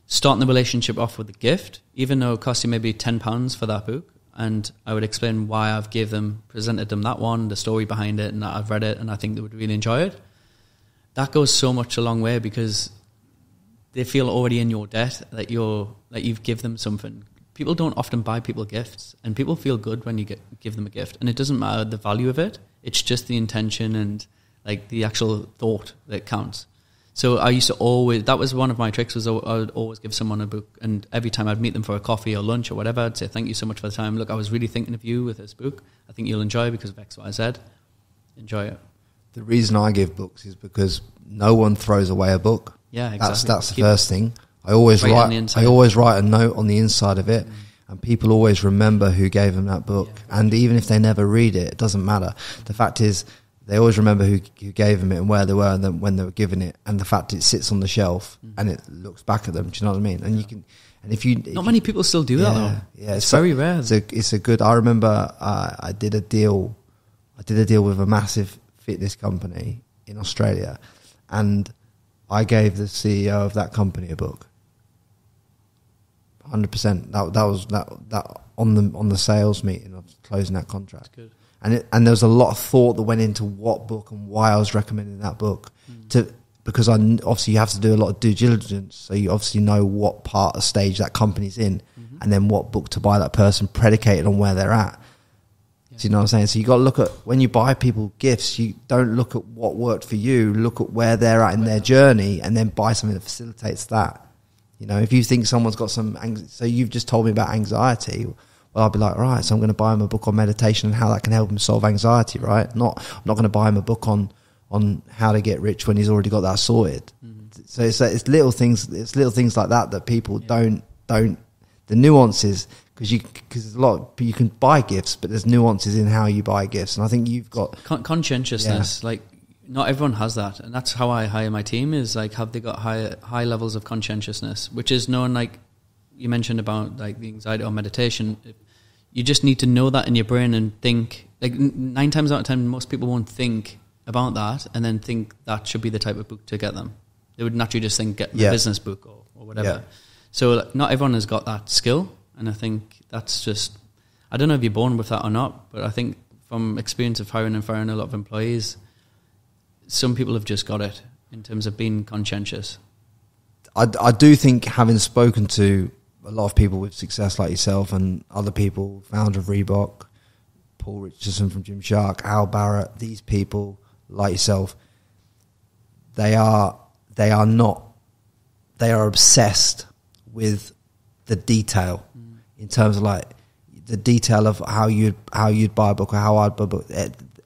starting the relationship off with a gift, even though it cost you maybe ten pounds for that book. And I would explain why I've gave them, presented them that one, the story behind it, and that I've read it, and I think they would really enjoy it. That goes so much a long way because they feel already in your debt that you're that you've give them something. People don't often buy people gifts, and people feel good when you get, give them a gift. And it doesn't matter the value of it; it's just the intention and like the actual thought that counts. So I used to always, that was one of my tricks, was I would always give someone a book, and every time I'd meet them for a coffee or lunch or whatever, I'd say, thank you so much for the time. Look, I was really thinking of you with this book. I think you'll enjoy it because of X, Y, Z. Enjoy it. The reason I give books is because no one throws away a book. Yeah, exactly. That's, that's the Keep first thing. I always, write, I always write a note on the inside of it. Mm. And people always remember who gave them that book. Yeah. And even if they never read it, it doesn't matter. The fact is, they always remember who, who gave them it and where they were and then when they were given it, and the fact it sits on the shelf mm. and it looks back at them. Do you know what I mean? And yeah. you can, and if you not if many you, people still do yeah, that though. Yeah, it's, it's very rare. It's a, it's a good. I remember uh, I did a deal, I did a deal with a massive fitness company in Australia, and I gave the C E O of that company a book. one hundred percent. That that was that that on the on the sales meeting of closing that contract. That's good. And, it, and there was a lot of thought that went into what book and why I was recommending that book. Mm. to Because I, obviously you have to do a lot of due diligence, so you obviously know what part of stage that company's in mm-hmm. and then what book to buy that person predicated on where they're at. Yeah. Do you know what I'm saying? So you got to look at, when you buy people gifts, you don't look at what worked for you, look at where they're at in where their journey and then buy something that facilitates that. You know, if you think someone's got some, so you've just told me about anxiety, well, I'll be like, right, so I'm going to buy him a book on meditation and how that can help him solve anxiety, right? Not, I'm not going to buy him a book on on how to get rich when he's already got that sorted. Mm-hmm. So it's, it's little things, it's little things like that that people yeah. don't don't the nuances, because you because there's a lot you can buy gifts, but there's nuances in how you buy gifts, and I think you've got Con conscientiousness. Yeah. Like not everyone has that, and that's how I hire my team is like, have they got high high levels of conscientiousness, which is known like. You mentioned about like the anxiety or meditation. You just need to know that in your brain and think. Like nine times out of ten, most people won't think about that and then think that should be the type of book to get them. They would naturally just think get yeah. a business book or, or whatever. Yeah. So like, not everyone has got that skill, and I think that's just. I don't know if you're born with that or not, but I think from experience of hiring and firing a lot of employees, some people have just got it in terms of being conscientious. I, I do think, having spoken to a lot of people with success like yourself and other people, founder of Reebok, Paul Richardson from Gymshark, Al Barrett, these people like yourself, they are, they are not, they are obsessed with the detail mm. in terms of like the detail of how you'd, how you'd buy a book or how I'd buy a book.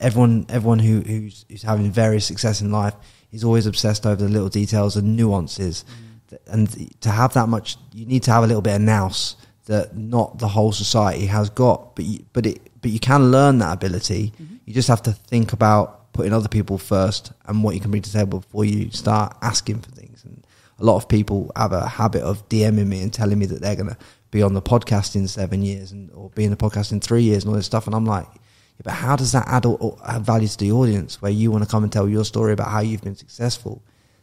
Everyone, everyone who, who's, who's having various success in life is always obsessed over the little details and nuances. Mm. And to have that much, you need to have a little bit of nous that not the whole society has got, but you, but it but you can learn that ability. Mm-hmm. You just have to think about putting other people first and what you can bring to the table before you start asking for things. And a lot of people have a habit of DMing me and telling me that they're going to be on the podcast in seven years and or be in the podcast in three years and all this stuff. And I'm like, yeah, but how does that add, or add value to the audience where you want to come and tell your story about how you've been successful?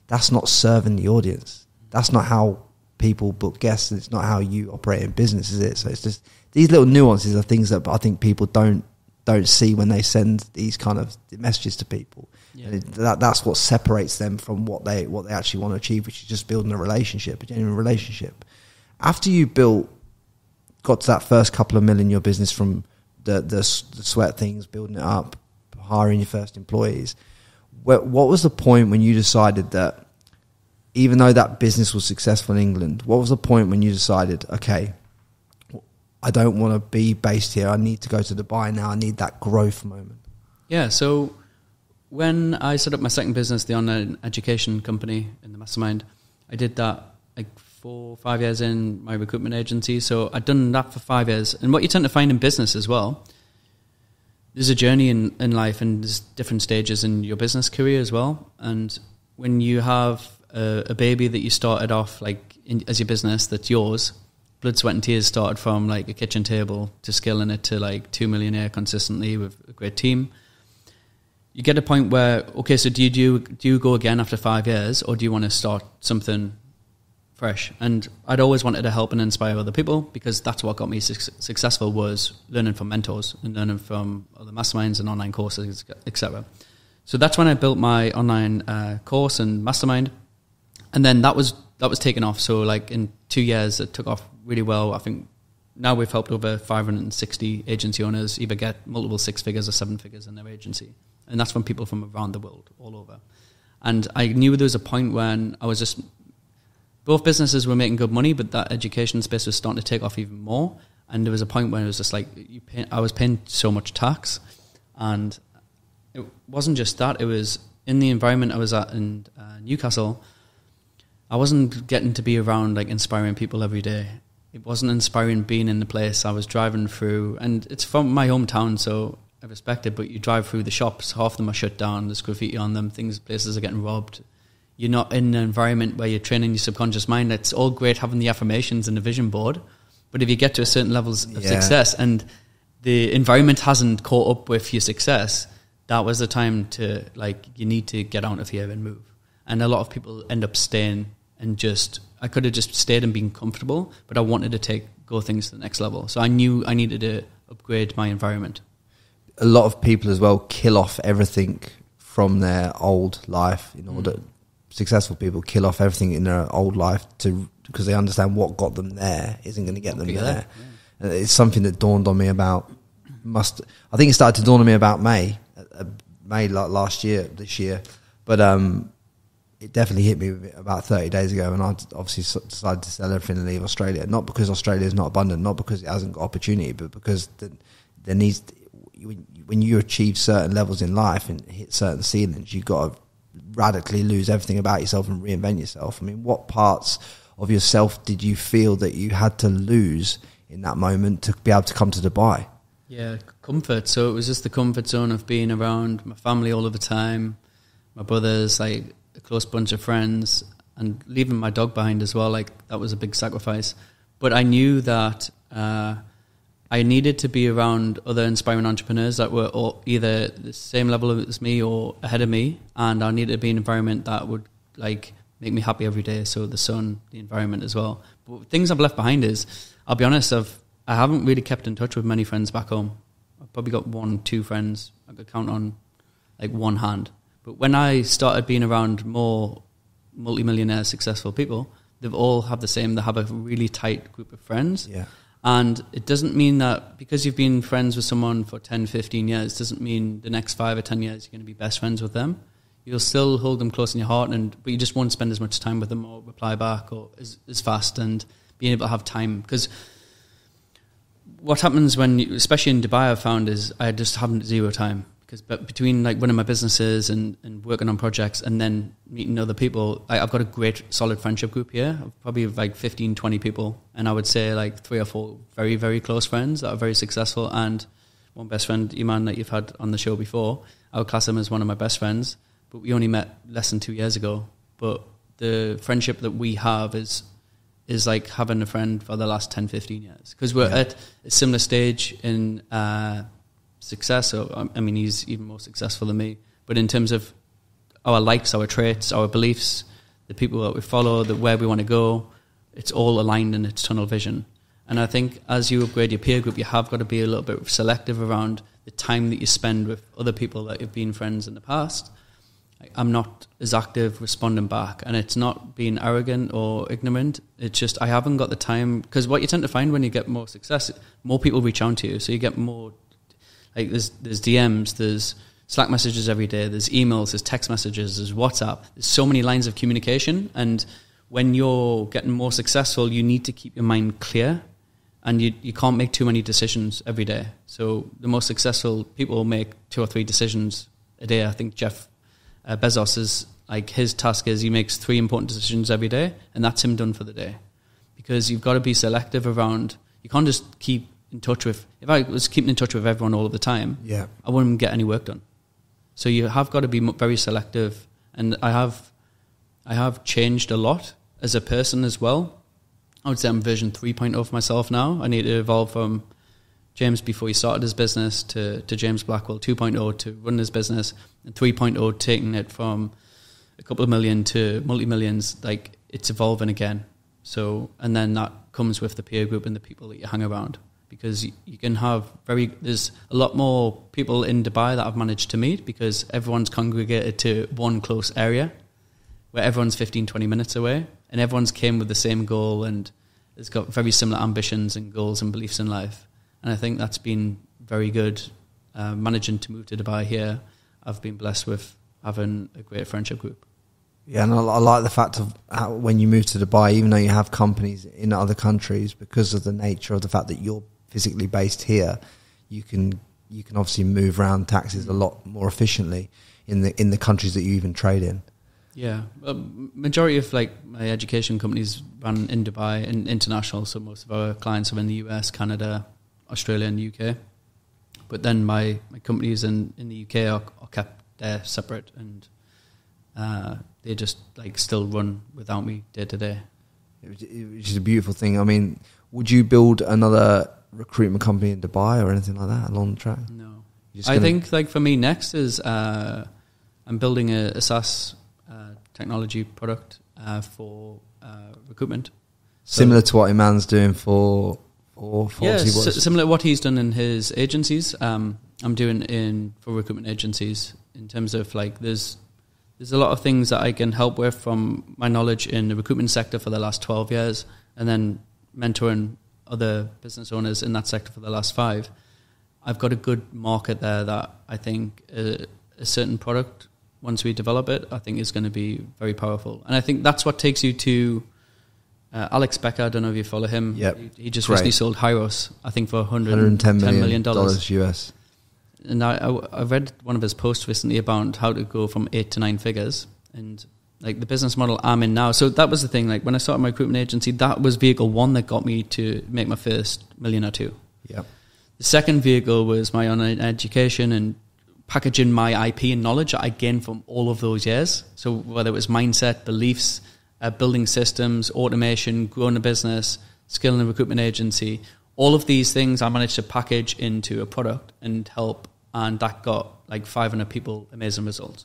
That's not serving the audience. That's not how people book guests, and it's not how you operate in business, is it? So it's just these little nuances are things that I think people don't don't see when they send these kind of messages to people. Yeah. And it, that, that's what separates them from what they what they actually want to achieve, which is just building a relationship, a genuine relationship. After you built, got to that first couple of million in your business from the, the the sweat things, building it up, hiring your first employees, what was the point when you decided that, even though that business was successful in England, what was the point when you decided, okay, I don't want to be based here, I need to go to Dubai now, I need that growth moment? Yeah, so when I set up my second business, the online education company in the mastermind, I did that like four, five years in my recruitment agency. So I'd done that for five years. And what you tend to find in business as well, there's a journey in, in life, and there's different stages in your business career as well. And when you have a, a baby that you started off like in, as your business that's yours, blood, sweat and tears started from like a kitchen table to scaling it to like two millionaire consistently with a great team. You get a point where, okay, so do you, do, do you go again after five years or do you want to start something fresh? And I'd always wanted to help and inspire other people, because that's what got me su successful was learning from mentors and learning from other masterminds and online courses, et cetera. So that's when I built my online uh, course and mastermind. And then that was, that was taken off. So like in two years, it took off really well. I think now we've helped over five hundred sixty agency owners either get multiple six figures or seven figures in their agency. And that's from people from around the world, all over. And I knew there was a point when I was just, both businesses were making good money, but that education space was starting to take off even more. And there was a point when it was just like, you pay, I was paying so much tax. And it wasn't just that, it was in the environment I was at in uh, Newcastle, I wasn't getting to be around like inspiring people every day. It wasn't inspiring being in the place. I was driving through, and it's from my hometown, so I respect it, but you drive through the shops, half of them are shut down, there's graffiti on them, things, places are getting robbed. You're not in an environment where you're training your subconscious mind. It's all great having the affirmations and the vision board, but if you get to a certain level of yeah. success and the environment hasn't caught up with your success, that was the time to, like, you need to get out of here and move. And a lot of people end up staying and just, I could have just stayed and been comfortable, but I wanted to take, go things to the next level. So I knew I needed to upgrade my environment. A lot of people as well kill off everything from their old life in order. Mm. Successful people kill off everything in their old life to because they understand what got them there isn't going to get them yeah. there. Yeah. And it's something that dawned on me about must. I think it started to dawn on me about May, uh, May like last year, this year, but um, it definitely hit me about thirty days ago. And I obviously decided to sell everything and leave Australia, not because Australia is not abundant, not because it hasn't got opportunity, but because the, there needs. To, when you achieve certain levels in life and hit certain ceilings, you've got to radically lose everything about yourself and reinvent yourself. I mean, what parts of yourself did you feel that you had to lose in that moment to be able to come to Dubai? Yeah, comfort. So it was just the comfort zone of being around my family all of the time, my brothers, like a close bunch of friends, and leaving my dog behind as well. Like, that was a big sacrifice. But I knew that... Uh, I needed to be around other inspiring entrepreneurs that were all either the same level as me or ahead of me, and I needed to be in an environment that would like make me happy every day. So the sun, the environment as well. But things I've left behind is, I'll be honest, I've I haven't really kept in touch with many friends back home. I've probably got one, two friends I could count on like one hand. But when I started being around more multimillionaire successful people, they've all had the same. They have a really tight group of friends. Yeah. And it doesn't mean that because you've been friends with someone for ten, fifteen years, doesn't mean the next five or ten years you're going to be best friends with them. You'll still hold them close in your heart, and but you just won't spend as much time with them or reply back or as, as fast, and being able to have time. Because what happens when, you, especially in Dubai, I've found is I just haven't zero time. Because but between like one of my businesses and, and working on projects and then meeting other people, I, I've got a great solid friendship group here. I've probably like fifteen, twenty people. And I would say like three or four very, very close friends that are very successful. And one best friend, Iman, that you've had on the show before, I would class him as one of my best friends. But we only met less than two years ago. But the friendship that we have is is like having a friend for the last ten, fifteen years. Because we're yeah. at a similar stage in... Uh, success. So I mean, he's even more successful than me, but in terms of our likes, our traits, our beliefs, the people that we follow, the where we want to go, it's all aligned in its tunnel vision. And I think as you upgrade your peer group, you have got to be a little bit selective around the time that you spend with other people that have been friends in the past. I'm not as active responding back, and it's not being arrogant or ignorant. It's just I haven't got the time, because what you tend to find when you get more success, more people reach out to you, so you get more. Like there's, there's D Ms, there's Slack messages every day, there's emails, there's text messages, there's WhatsApp. There's so many lines of communication, and when you're getting more successful, you need to keep your mind clear, and you, you can't make too many decisions every day. So the most successful people make two or three decisions a day. I think Jeff uh, Bezos is, like, his task is he makes three important decisions every day, and that's him done for the day. Because you've got to be selective around, you can't just keep in touch with, if I was keeping in touch with everyone all of the time, yeah, I wouldn't get any work done. So you have got to be very selective, and I have, I have changed a lot as a person as well. I would say I'm version three point oh of myself now. I need to evolve from James before he started his business to, to James Blackwell two point oh to run his business, and three point oh taking it from a couple of million to multi-millions. Like, it's evolving again. So, and then that comes with the peer group and the people that you hang around, because you, you can have very, there's a lot more people in Dubai that I've managed to meet because everyone's congregated to one close area where everyone's fifteen, twenty minutes away, and everyone's came with the same goal and has got very similar ambitions and goals and beliefs in life. And I think that's been very good. Uh, managing to move to Dubai here, I've been blessed with having a great friendship group. Yeah, and I, I like the fact of how when you move to Dubai, even though you have companies in other countries, because of the nature of the fact that you're physically based here, you can you can obviously move around taxes a lot more efficiently in the in the countries that you even trade in. Yeah, um, majority of like my education companies run in Dubai and international, so most of our clients are in the U S, Canada, Australia, and the U K. But then my my companies in in the U K are, are kept there separate, and Uh, they just like still run without me day to day. Which is a beautiful thing. I mean, would you build another recruitment company in Dubai or anything like that along the track? No. I think like for me next is uh, I'm building a, a SaaS uh, technology product uh, for uh, recruitment. So similar to what Iman's doing for... Or for yeah, similar to what he's done in his agencies. Um, I'm doing in for recruitment agencies in terms of like there's... There's a lot of things that I can help with from my knowledge in the recruitment sector for the last twelve years, and then mentoring other business owners in that sector for the last five. I've got a good market there that I think a, a certain product, once we develop it, I think is going to be very powerful. And I think that's what takes you to uh, Alex Becker. I don't know if you follow him. Yep. He, he just Great. recently sold Hyros, I think, for one hundred ten million dollars U S. And I, I read one of his posts recently about how to go from eight to nine figures, and like the business model I'm in now. So that was the thing. Like when I started my recruitment agency, that was vehicle one that got me to make my first million or two. Yeah. The second vehicle was my own education and packaging my I P and knowledge I gained from all of those years. So whether it was mindset, beliefs, uh, building systems, automation, growing a business, scaling a recruitment agency, all of these things I managed to package into a product and help. And that got like five hundred people amazing results.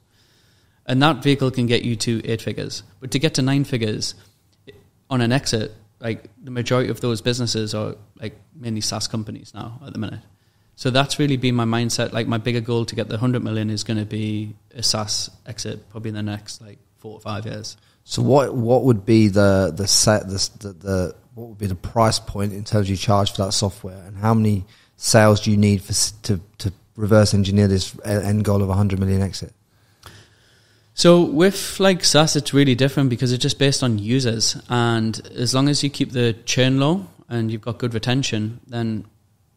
And that vehicle can get you to eight figures. But to get to nine figures on an exit, like the majority of those businesses are like mainly SaaS companies now at the minute. So that's really been my mindset. Like my bigger goal to get the one hundred million is going to be a SaaS exit probably in the next like four or five years. So what what would be the the set the the, the what would be the price point in terms you charge for that software, and how many sales do you need for to to reverse engineer this end goal of one hundred million exit? So with like SaaS, it's really different because it's just based on users. And as long as you keep the churn low and you've got good retention, then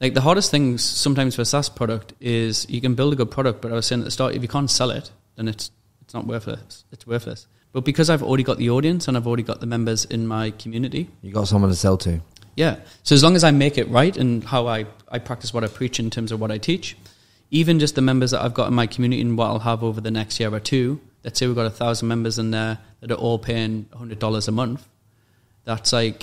like the hardest thing sometimes for a SaaS product is you can build a good product, but I was saying at the start, if you can't sell it, then it's it's not worthless. It's worthless. But because I've already got the audience and I've already got the members in my community, you got someone to sell to. Yeah. So as long as I make it right and how I, I practice what I preach in terms of what I teach, even just the members that I've got in my community and what I'll have over the next year or two, let's say we've got a thousand members in there that are all paying one hundred dollars a month, that's like,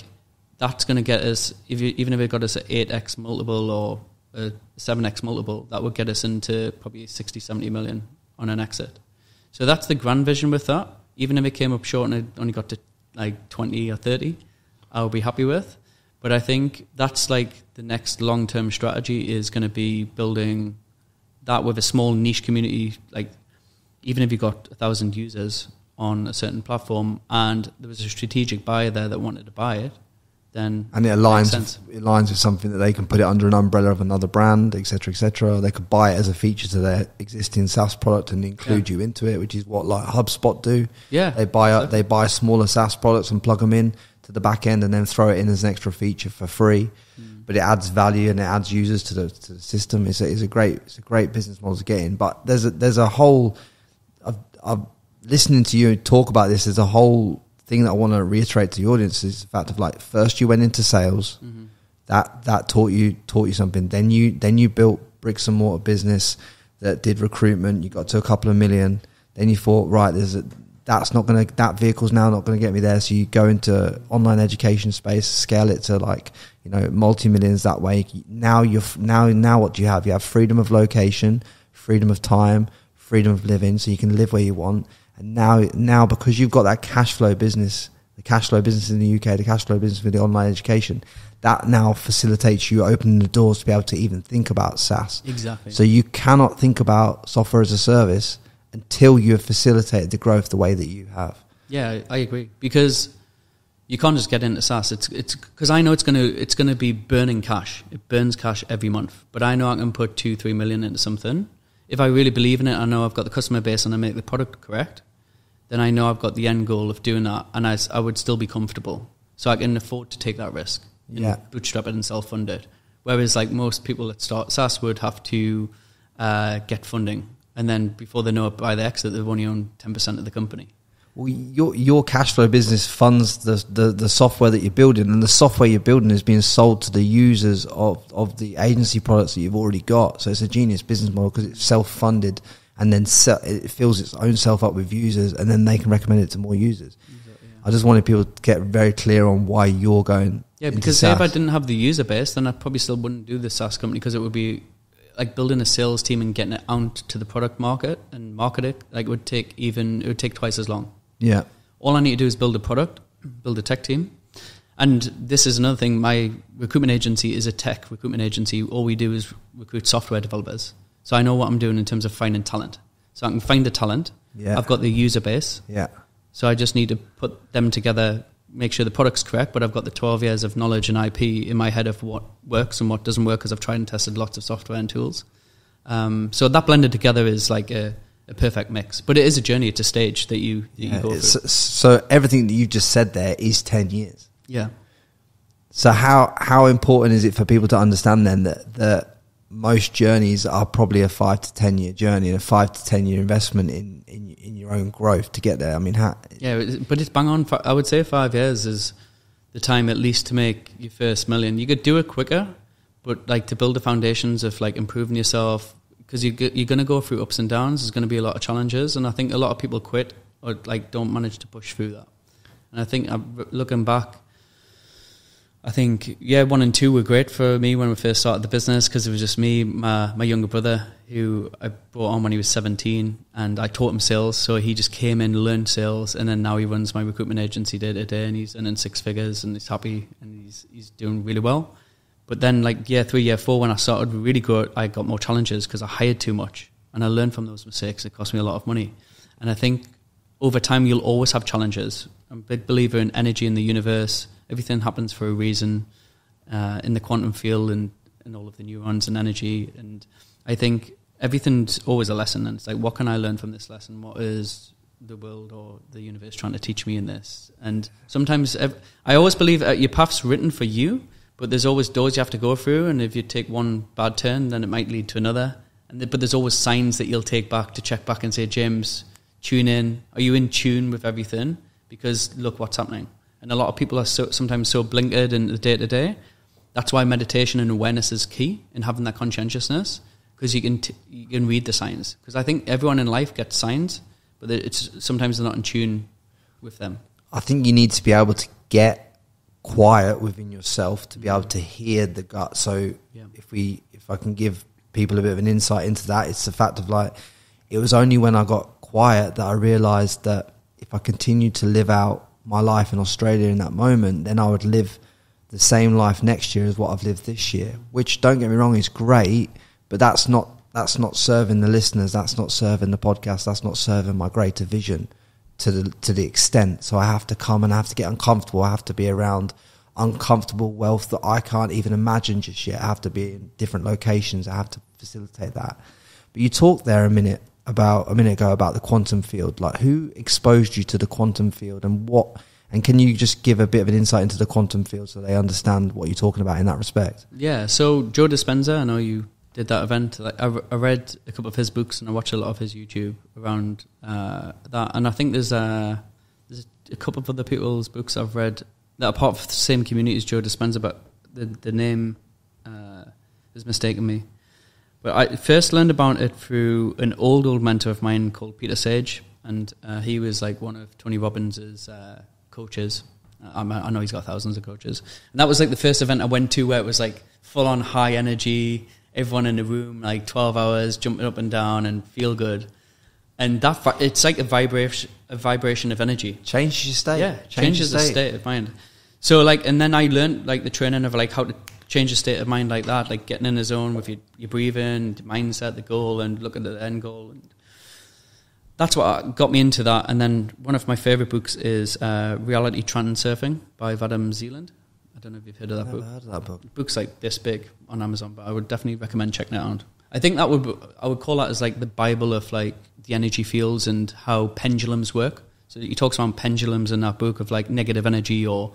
that's going to get us, if you, even if it got us an eight X multiple or a seven X multiple, that would get us into probably sixty, seventy million on an exit. So that's the grand vision with that. Even if it came up short and it only got to like twenty or thirty, I would be happy with. But I think that's like the next long-term strategy is going to be building that with a small niche community. Like even if you got a thousand users on a certain platform and there was a strategic buyer there that wanted to buy it, then and it aligns with, it aligns with something that they can put it under an umbrella of another brand, et cetera, et cetera. They could buy it as a feature to their existing SaaS product and include yeah. you into it, which is what like HubSpot do. Yeah, they buy up, they buy smaller SaaS products and plug them in to the back end and then throw it in as an extra feature for free. Mm. But it adds value and it adds users to the to the system. It's a, it's a great it's a great business model to get in. But there's a, there's a whole I've, I've listening to you talk about this. There's a whole thing that I want to reiterate to the audience is the fact of like first you went into sales, mm-hmm. that that taught you taught you something. Then you then you built bricks and mortar business that did recruitment. You got to a couple of million. Then you thought, right, there's a, that's not gonna that vehicle's now not gonna get me there. So you go into online education space, scale it to like you know multi millions that way. Now you're now now what do you have? You have freedom of location, freedom of time, freedom of living, so you can live where you want. And now, now because you've got that cash flow business, the cash flow business in the U K, the cash flow business with the online education, that now facilitates you opening the doors to be able to even think about SaaS. Exactly. So you cannot think about software as a service until you have facilitated the growth the way that you have. Yeah, I agree. Because you can't just get into SaaS. It's it's because I know it's gonna it's gonna be burning cash. It burns cash every month. But I know I can put two, three million into something. If I really believe in it, I know I've got the customer base and I make the product correct, then I know I've got the end goal of doing that, and I, I would still be comfortable. So I can afford to take that risk and yeah. bootstrap it and self-fund it. Whereas like most people that start SaaS would have to uh, get funding, and then before they know it, by the exit, they've only owned ten percent of the company. Well, your, your cash flow business funds the, the, the software that you're building, and the software you're building is being sold to the users of, of the agency products that you've already got. So it's a genius business model because it's self-funded, and then it fills its own self up with users, and then they can recommend it to more users. Exactly, yeah. I just wanted people to get very clear on why you're going. Yeah, because say if I didn't have the user base, then I probably still wouldn't do the SaaS company, because it would be like building a sales team and getting it out to the product market and market it. Like it would take even it would take twice as long. Yeah. All I need to do is build a product, build a tech team. And this is another thing. My recruitment agency is a tech recruitment agency. All we do is recruit software developers. So I know what I'm doing in terms of finding talent. So I can find the talent. Yeah. I've got the user base. Yeah. So I just need to put them together, make sure the product's correct, but I've got the twelve years of knowledge and I P in my head of what works and what doesn't work, because I've tried and tested lots of software and tools. Um, so that blended together is like a, a perfect mix. But it is a journey. It's a stage that you, that yeah, you go through. So everything that you just said there is ten years. Yeah. So how, how important is it for people to understand then that the most journeys are probably a five to ten year journey and a five to ten year investment in in, in your own growth to get there? I mean, how, yeah, but it's bang on. I would say five years is the time at least to make your first million. You could do it quicker, but like to build the foundations of like improving yourself, because you you're going to go through ups and downs. There's going to be a lot of challenges, and I think a lot of people quit or like don't manage to push through that. And I think looking back, I think, yeah, one and two were great for me when we first started the business, because it was just me, my, my younger brother, who I brought on when he was seventeen, and I taught him sales. So he just came in, learned sales, and then now he runs my recruitment agency day to day, and he's earning six figures, and he's happy, and he's he's doing really well. But then like year three, year four, when I started really good, I got more challenges because I hired too much, and I learned from those mistakes. It cost me a lot of money. And I think over time, you'll always have challenges. I'm a big believer in energy in the universe. Everything happens for a reason uh, in the quantum field and, and all of the neurons and energy. And I think everything's always a lesson. And it's like, what can I learn from this lesson? What is the world or the universe trying to teach me in this? And sometimes I always believe uh, your path's written for you, but there's always doors you have to go through. And if you take one bad turn, then it might lead to another. And the, but there's always signs that you'll take back to check back and say, James, tune in. Are you in tune with everything? Because look what's happening. And a lot of people are so, sometimes so blinkered in the day-to-day. That's why meditation and awareness is key in having that conscientiousness, because you can, t you can read the signs. Because I think everyone in life gets signs, but it's sometimes they're not in tune with them. I think you need to be able to get quiet within yourself to be able to hear the gut. So yeah. if, we, if I can give people a bit of an insight into that, it's the fact of like, it was only when I got quiet that I realised that if I continued to live out my life in Australia in that moment, then I would live the same life next year as what I've lived this year, which, don't get me wrong, is great, but that's not that's not serving the listeners, that's not serving the podcast, that's not serving my greater vision to the to the extent. So I have to come and I have to get uncomfortable. I have to be around uncomfortable wealth that I can't even imagine just yet. I have to be in different locations. I have to facilitate that. But you talked there a minute about a minute ago about the quantum field. Like, who exposed you to the quantum field, and what? And can you just give a bit of an insight into the quantum field so they understand what you're talking about in that respect? Yeah. So Joe Dispenza, I know you did that event. Like, I, I read a couple of his books and I watch a lot of his YouTube around uh, that. And I think there's a, there's a couple of other people's books I've read that are part of the same community as Joe Dispenza, but the, the name uh, has mistaken me. But I first learned about it through an old, old mentor of mine called Peter Sage. And uh, he was like one of Tony Robbins's uh, coaches. I know he's got thousands of coaches. And that was like the first event I went to where it was like full on high energy, everyone in the room, like twelve hours, jumping up and down and feel good. And that it's like a vibration, a vibration of energy. Changes your state. Yeah, changes, changes the state. state of mind. So like, and then I learned like the training of like how to change the state of mind like that, like getting in the zone with your, your breathing, the mindset, the goal, and looking at the end goal. And that's what got me into that. And then one of my favourite books is uh, Reality Transurfing by Vadim Zeland. I don't know if you've heard of that book. I've never heard of that book. Book's like this big on Amazon, but I would definitely recommend checking it out. I think that would, I would call that as like the Bible of like the energy fields and how pendulums work. So he talks around pendulums in that book of like negative energy, or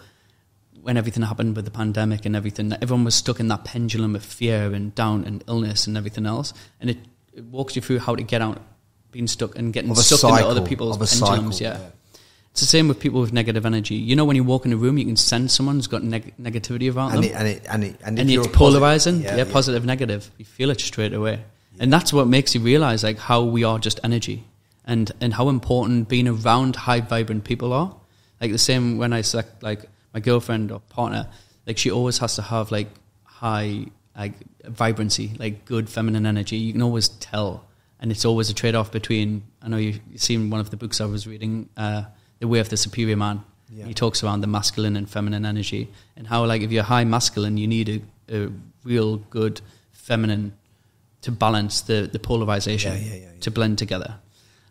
when everything happened with the pandemic and everything, everyone was stuck in that pendulum of fear and doubt and illness and everything else. And it, it walks you through how to get out being stuck and getting stuck cycle, into other people's pendulums. Cycle, yeah. yeah. It's the same with people with negative energy. You know, when you walk in a room, you can sense someone's got neg negativity about and them. It, and it, and, it, and, and it's polarizing. Positive, yeah, yeah, positive, yeah. negative. You feel it straight away. Yeah. And that's what makes you realize like how we are just energy, and, and how important being around high vibrant people are. Like the same when I select like my girlfriend or partner, like she always has to have like high like vibrancy, like good feminine energy. You can always tell. And it's always a trade-off between, I know you've seen one of the books I was reading, uh, The Way of the Superior Man. Yeah. He talks around the masculine and feminine energy and how, like, if you're high masculine, you need a, a real good feminine to balance the, the polarization, yeah, yeah, yeah, yeah. to blend together.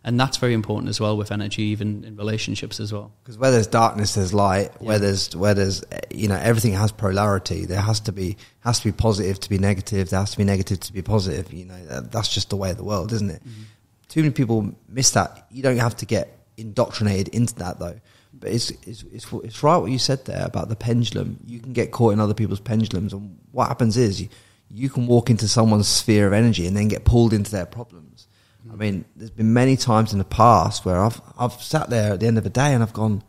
And that's very important as well with energy, even in relationships as well. Because where there's darkness, there's light. Yeah. Where there's, where there's, you know, everything has polarity. There has to be, has to be positive to be negative. There has to be negative to be positive. You know, that's just the way of the world, isn't it? Mm-hmm. Too many people miss that. You don't have to get indoctrinated into that though. But it's, it's, it's, it's right what you said there about the pendulum. You can get caught in other people's pendulums. And what happens is you, you can walk into someone's sphere of energy and then get pulled into their problems. I mean, there's been many times in the past where I've I've sat there at the end of the day and I've gone,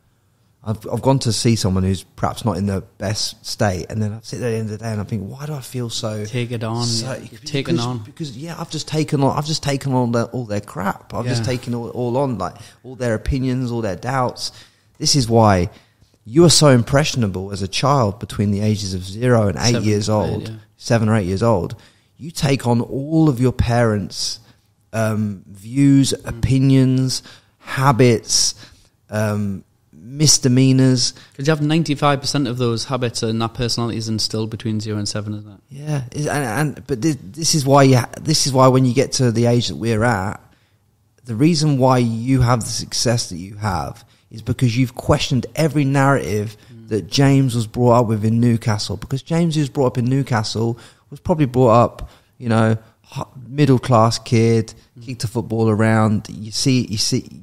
I've I've gone to see someone who's perhaps not in the best state, and then I sit there at the end of the day and I think, why do I feel so take it on, so, yeah. taken on? Because yeah, I've just taken on, I've just taken on their, all their crap. I've yeah. just taken all, all on, like all their opinions, all their doubts. This is why you are so impressionable as a child between the ages of zero and eight seven, years old, eight, yeah. seven or eight years old. You take on all of your parents' Um, views, opinions, habits, um, misdemeanors. Because you have ninety-five percent of those habits and that personality is instilled between zero and seven, isn't it? Yeah, and, and but this, this is why you ha this is why when you get to the age that we're at, the reason why you have the success that you have is because you've questioned every narrative mm. that James was brought up with in Newcastle. Because James, who was brought up in Newcastle, was probably brought up, you know, middle class kid, kicked the football around. You see, you see,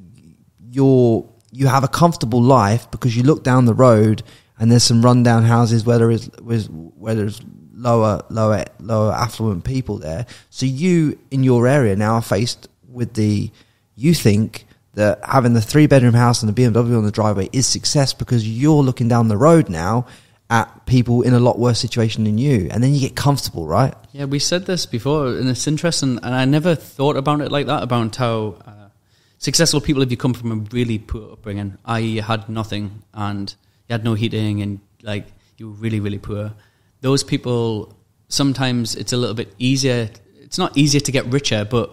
you're you have a comfortable life because you look down the road and there's some rundown houses where there is where there's lower, lower, lower affluent people there. So you in your area now are faced with the you think that having the three bedroom house and the B M W on the driveway is success because you're looking down the road now at people in a lot worse situation than you, and then you get comfortable, right? Yeah, we said this before, and it's interesting, and I never thought about it like that, about how uh, successful people, if you come from a really poor upbringing, that is you had nothing, and you had no heating, and like you were really, really poor. Those people, sometimes it's a little bit easier, it's not easier to get richer, but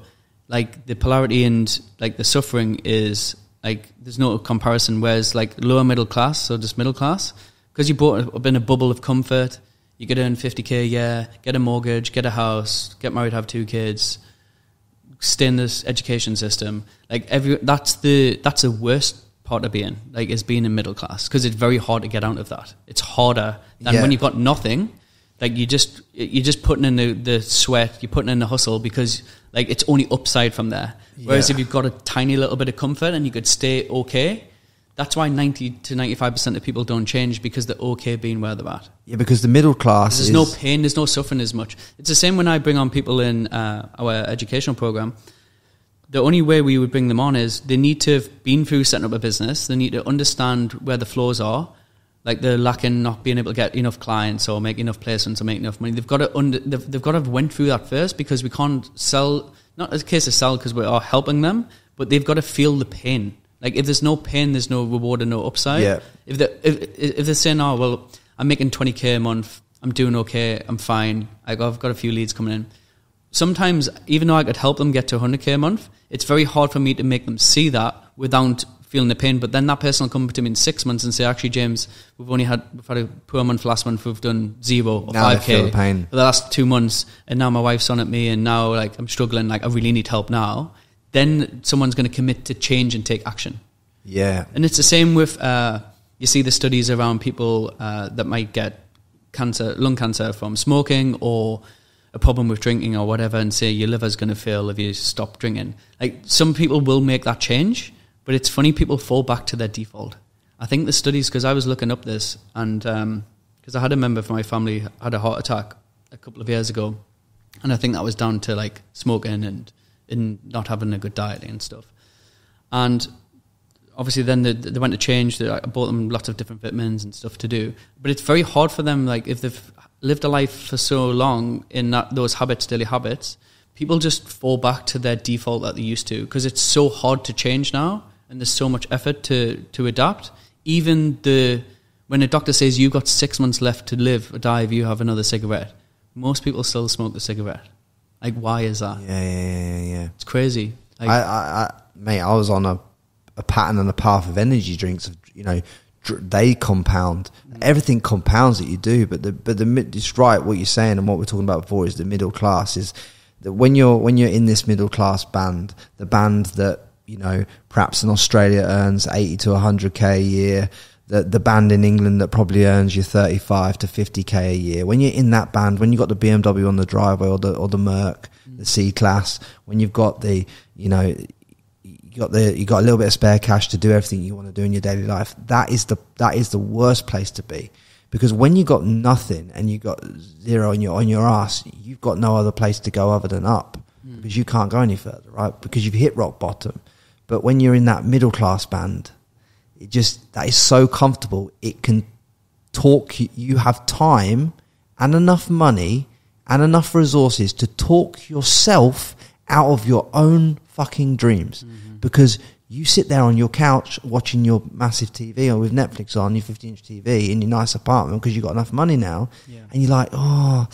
like the polarity and like the suffering is, like there's no comparison, whereas like lower middle class, so just middle class, because you brought up in a bubble of comfort, you could earn fifty K a year, get a mortgage, get a house, get married, have two kids, stay in this education system. Like every, that's the that's the worst part to be in, like, is being in middle class, because it's very hard to get out of that. It's harder than yeah. when you've got nothing. Like, you just you're just putting in the, the sweat, you're putting in the hustle, because like it's only upside from there. Yeah. Whereas if you've got a tiny little bit of comfort and you could stay okay, that's why ninety to ninety-five percent of people don't change, because they're okay being where they're at. Yeah, because the middle class there's is... no pain, there's no suffering as much. It's the same when I bring on people in uh, our educational program. The only way we would bring them on is they need to have been through setting up a business. They need to understand where the flaws are, like they're lacking, not being able to get enough clients or make enough placements or make enough money. They've got to under, they've, they've got to have went through that first, because we can't sell. Not as a case of sell, because we are helping them, but they've got to feel the pain. Like, if there's no pain, there's no reward and no upside. Yeah. If they if if they're saying, "Oh well, I'm making twenty K a month, I'm doing okay, I'm fine. I've got a few leads coming in." Sometimes, even though I could help them get to one hundred K a month, it's very hard for me to make them see that without feeling the pain. But then that person will come to me in six months and say, actually, James, we've only had, we've had a poor month last month, we've done zero or now five K feel the pain. For the last two months, and now my wife's on at me, and now like I'm struggling, like I really need help now. Then someone's going to commit to change and take action. Yeah. And it's the same with, uh, you see the studies around people uh, that might get cancer, lung cancer from smoking, or a problem with drinking or whatever, and say your liver's going to fail if you stop drinking. Like, some people will make that change, but it's funny, people fall back to their default. I think the studies, because I was looking up this, and because um, I had a member of my family had a heart attack a couple of years ago, and I think that was down to like smoking and, and not having a good diet and stuff. And obviously then they, they went to change. I bought them lots of different vitamins and stuff to do, but it's very hard for them, like if they've lived a life for so long in that, those habits, daily habits, people just fall back to their default that they used to, because it's so hard to change now, and there's so much effort to to adapt. Even the when a doctor says you've got six months left to live or die if you have another cigarette, most people still smoke the cigarette. Like, why is that? Yeah, yeah, yeah, yeah. It's crazy. Like, I, I, I, mate, I was on a, a pattern and a path of energy drinks, of, you know, they compound. Everything compounds that you do, but the but the it's right what you're saying, and what we're talking about before is the middle class, is that when you're when you're in this middle class band, the band that, you know, perhaps in Australia earns eighty to one hundred K a year, the the band in England that probably earns you thirty-five to fifty K a year. When you're in that band, when you've got the B M W on the driveway, or the or the Merc, the C class, when you've got the, you know, you got the you got a little bit of spare cash to do everything you want to do in your daily life, that is the that is the worst place to be, because when you got nothing and you got zero on your on your ass, you've got no other place to go other than up, mm. because you can't go any further, right? Because you've hit rock bottom. But when you're in that middle class band, it just that is so comfortable. It can talk. You have time and enough money and enough resources to talk yourself out of your own fucking dreams. Mm-hmm. Because you sit there on your couch watching your massive T V, or with Netflix on, your fifteen inch T V in your nice apartment, because you've got enough money now, yeah. and you're like, oh,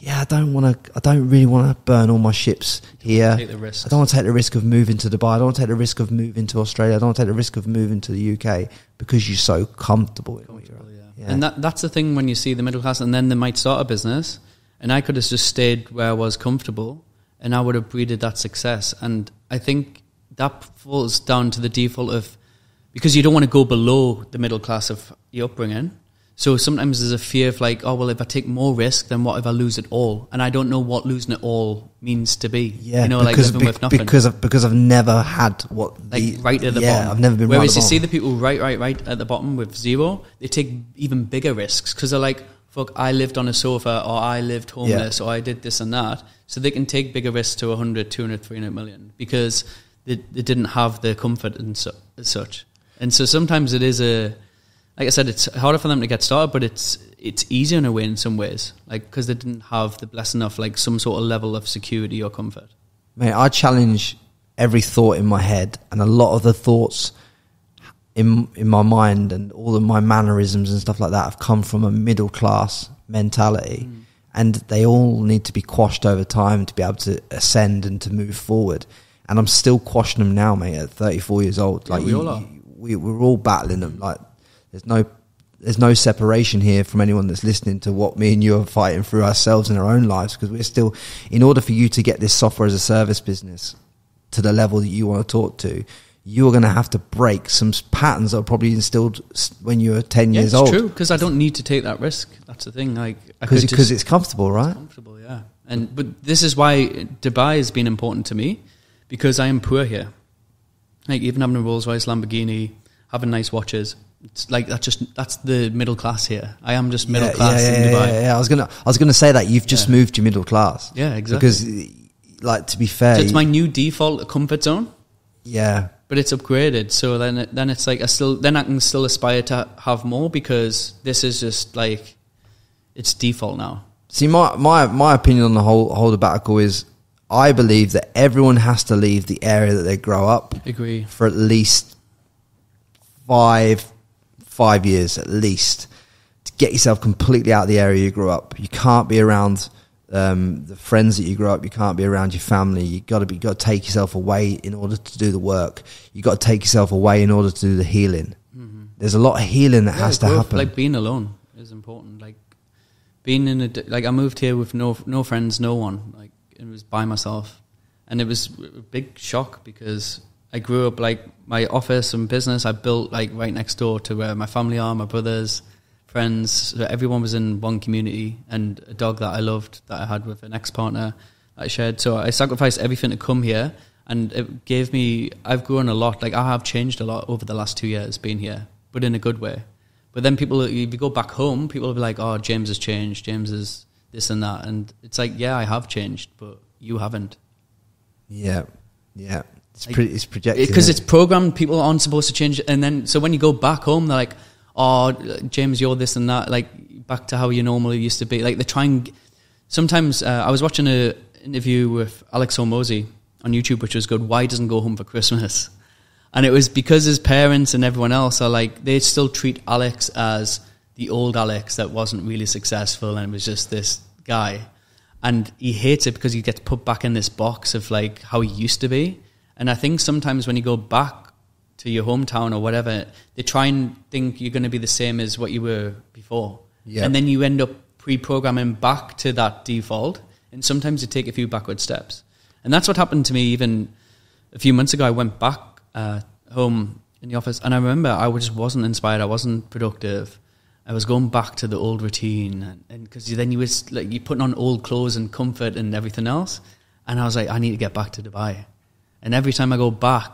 yeah, I don't want to, I don't really want to burn all my ships here. I don't want to take the risk of moving to Dubai. I don't want to take the risk of moving to Australia. I don't want to take the risk of moving to the U K, because you're so comfortable. comfortable yeah. Yeah. And that, that's the thing when you see the middle class, and then they might start a business, and I could have just stayed where I was comfortable, and I would have breeded that success. And I think that falls down to the default of, because you don't want to go below the middle class of your upbringing. So sometimes there's a fear of like, oh, well, if I take more risk, then what if I lose it all? And I don't know what losing it all means to be. Yeah, you know, because, like living be, with nothing. Because I've, because I've never had what the, like right at the yeah, bottom. Yeah, I've never been Whereas right at the bottom. Whereas you see the people right, right, right at the bottom with zero, they take even bigger risks, because they're like, fuck, I lived on a sofa, or I lived homeless, yeah. or I did this and that. So they can take bigger risks to one hundred, two hundred, three hundred million, because they, they didn't have the comfort and so, as such. And so sometimes it is a... Like I said, it's harder for them to get started, but it's it's easier in a way in some ways, like because they didn't have the blessing of like some sort of level of security or comfort. Mate, I challenge every thought in my head, and a lot of the thoughts in in my mind and all of my mannerisms and stuff like that have come from a middle class mentality, mm. and they all need to be quashed over time to be able to ascend and to move forward. And I'm still quashing them now, mate. At thirty-four years old, like yeah, we you, all are. You, we we're all battling them, like. There's no, there's no separation here from anyone that's listening to what me and you are fighting through ourselves in our own lives, because we're still, in order for you to get this software as a service business to the level that you want to talk to, you're going to have to break some patterns that were probably instilled when you were ten yeah, years it's old. It's true, because I don't need to take that risk. That's the thing. Like, because it, it's comfortable, right? It's comfortable, yeah. And but this is why Dubai has been important to me, because I am poor here. Like, even having a Rolls Royce, Lamborghini, having nice watches, it's like that's just that's the middle class here. I am just middle yeah, class yeah, yeah, in Dubai. Yeah, yeah, yeah, I was gonna, I was gonna say that you've just yeah. moved to middle class. Yeah, exactly. Because, like, to be fair, so it's my new default comfort zone. Yeah, but it's upgraded. So then, then it's like I still, then I can still aspire to have more, because this is just like it's default now. See, my my my opinion on the whole whole debacle is, I believe that everyone has to leave the area that they grow up. Agree. For at least five five years, at least, to get yourself completely out of the area you grew up. You can't be around um, the friends that you grew up. You can't be around your family. You got to be got to take yourself away in order to do the work. You got to take yourself away in order to do the healing. Mm-hmm. There's a lot of healing that yeah, has to growth, happen. Like, being alone is important. Like being in a like I moved here with no no friends, no one. Like. It was by myself, and it was a big shock, because I grew up, like, my office and business I built like right next door to where my family are, my brothers, friends, so everyone was in one community, and a dog that I loved that I had with an ex-partner that I shared. So I sacrificed everything to come here, and it gave me, I've grown a lot, like I have changed a lot over the last two years being here, but in a good way. But then people, if you go back home, people will be like, oh, James has changed, James is this and that, and it's like, yeah, I have changed, but you haven't. Yeah, yeah, it's like, pretty, it's projected, because it, it's programmed. People aren't supposed to change, and then so when you go back home, they're like, "Oh, James, you're this and that." Like, back to how you normally used to be. Like, they're trying. Sometimes uh, I was watching an interview with Alex Hormozi on YouTube, which was good. Why doesn't go home for Christmas? And it was because his parents and everyone else are like, they still treat Alex as the old Alex that wasn't really successful and was just this guy. And he hates it because he gets put back in this box of like how he used to be. And I think sometimes when you go back to your hometown or whatever, they try and think you're going to be the same as what you were before. Yep. And then you end up pre-programming back to that default. And sometimes you take a few backward steps. And that's what happened to me even a few months ago. I went back uh, home in the office, and I remember I just wasn't inspired. I wasn't productive. I was going back to the old routine, and because then you was like you putting on old clothes and comfort and everything else, and I was like, I need to get back to Dubai. And every time I go back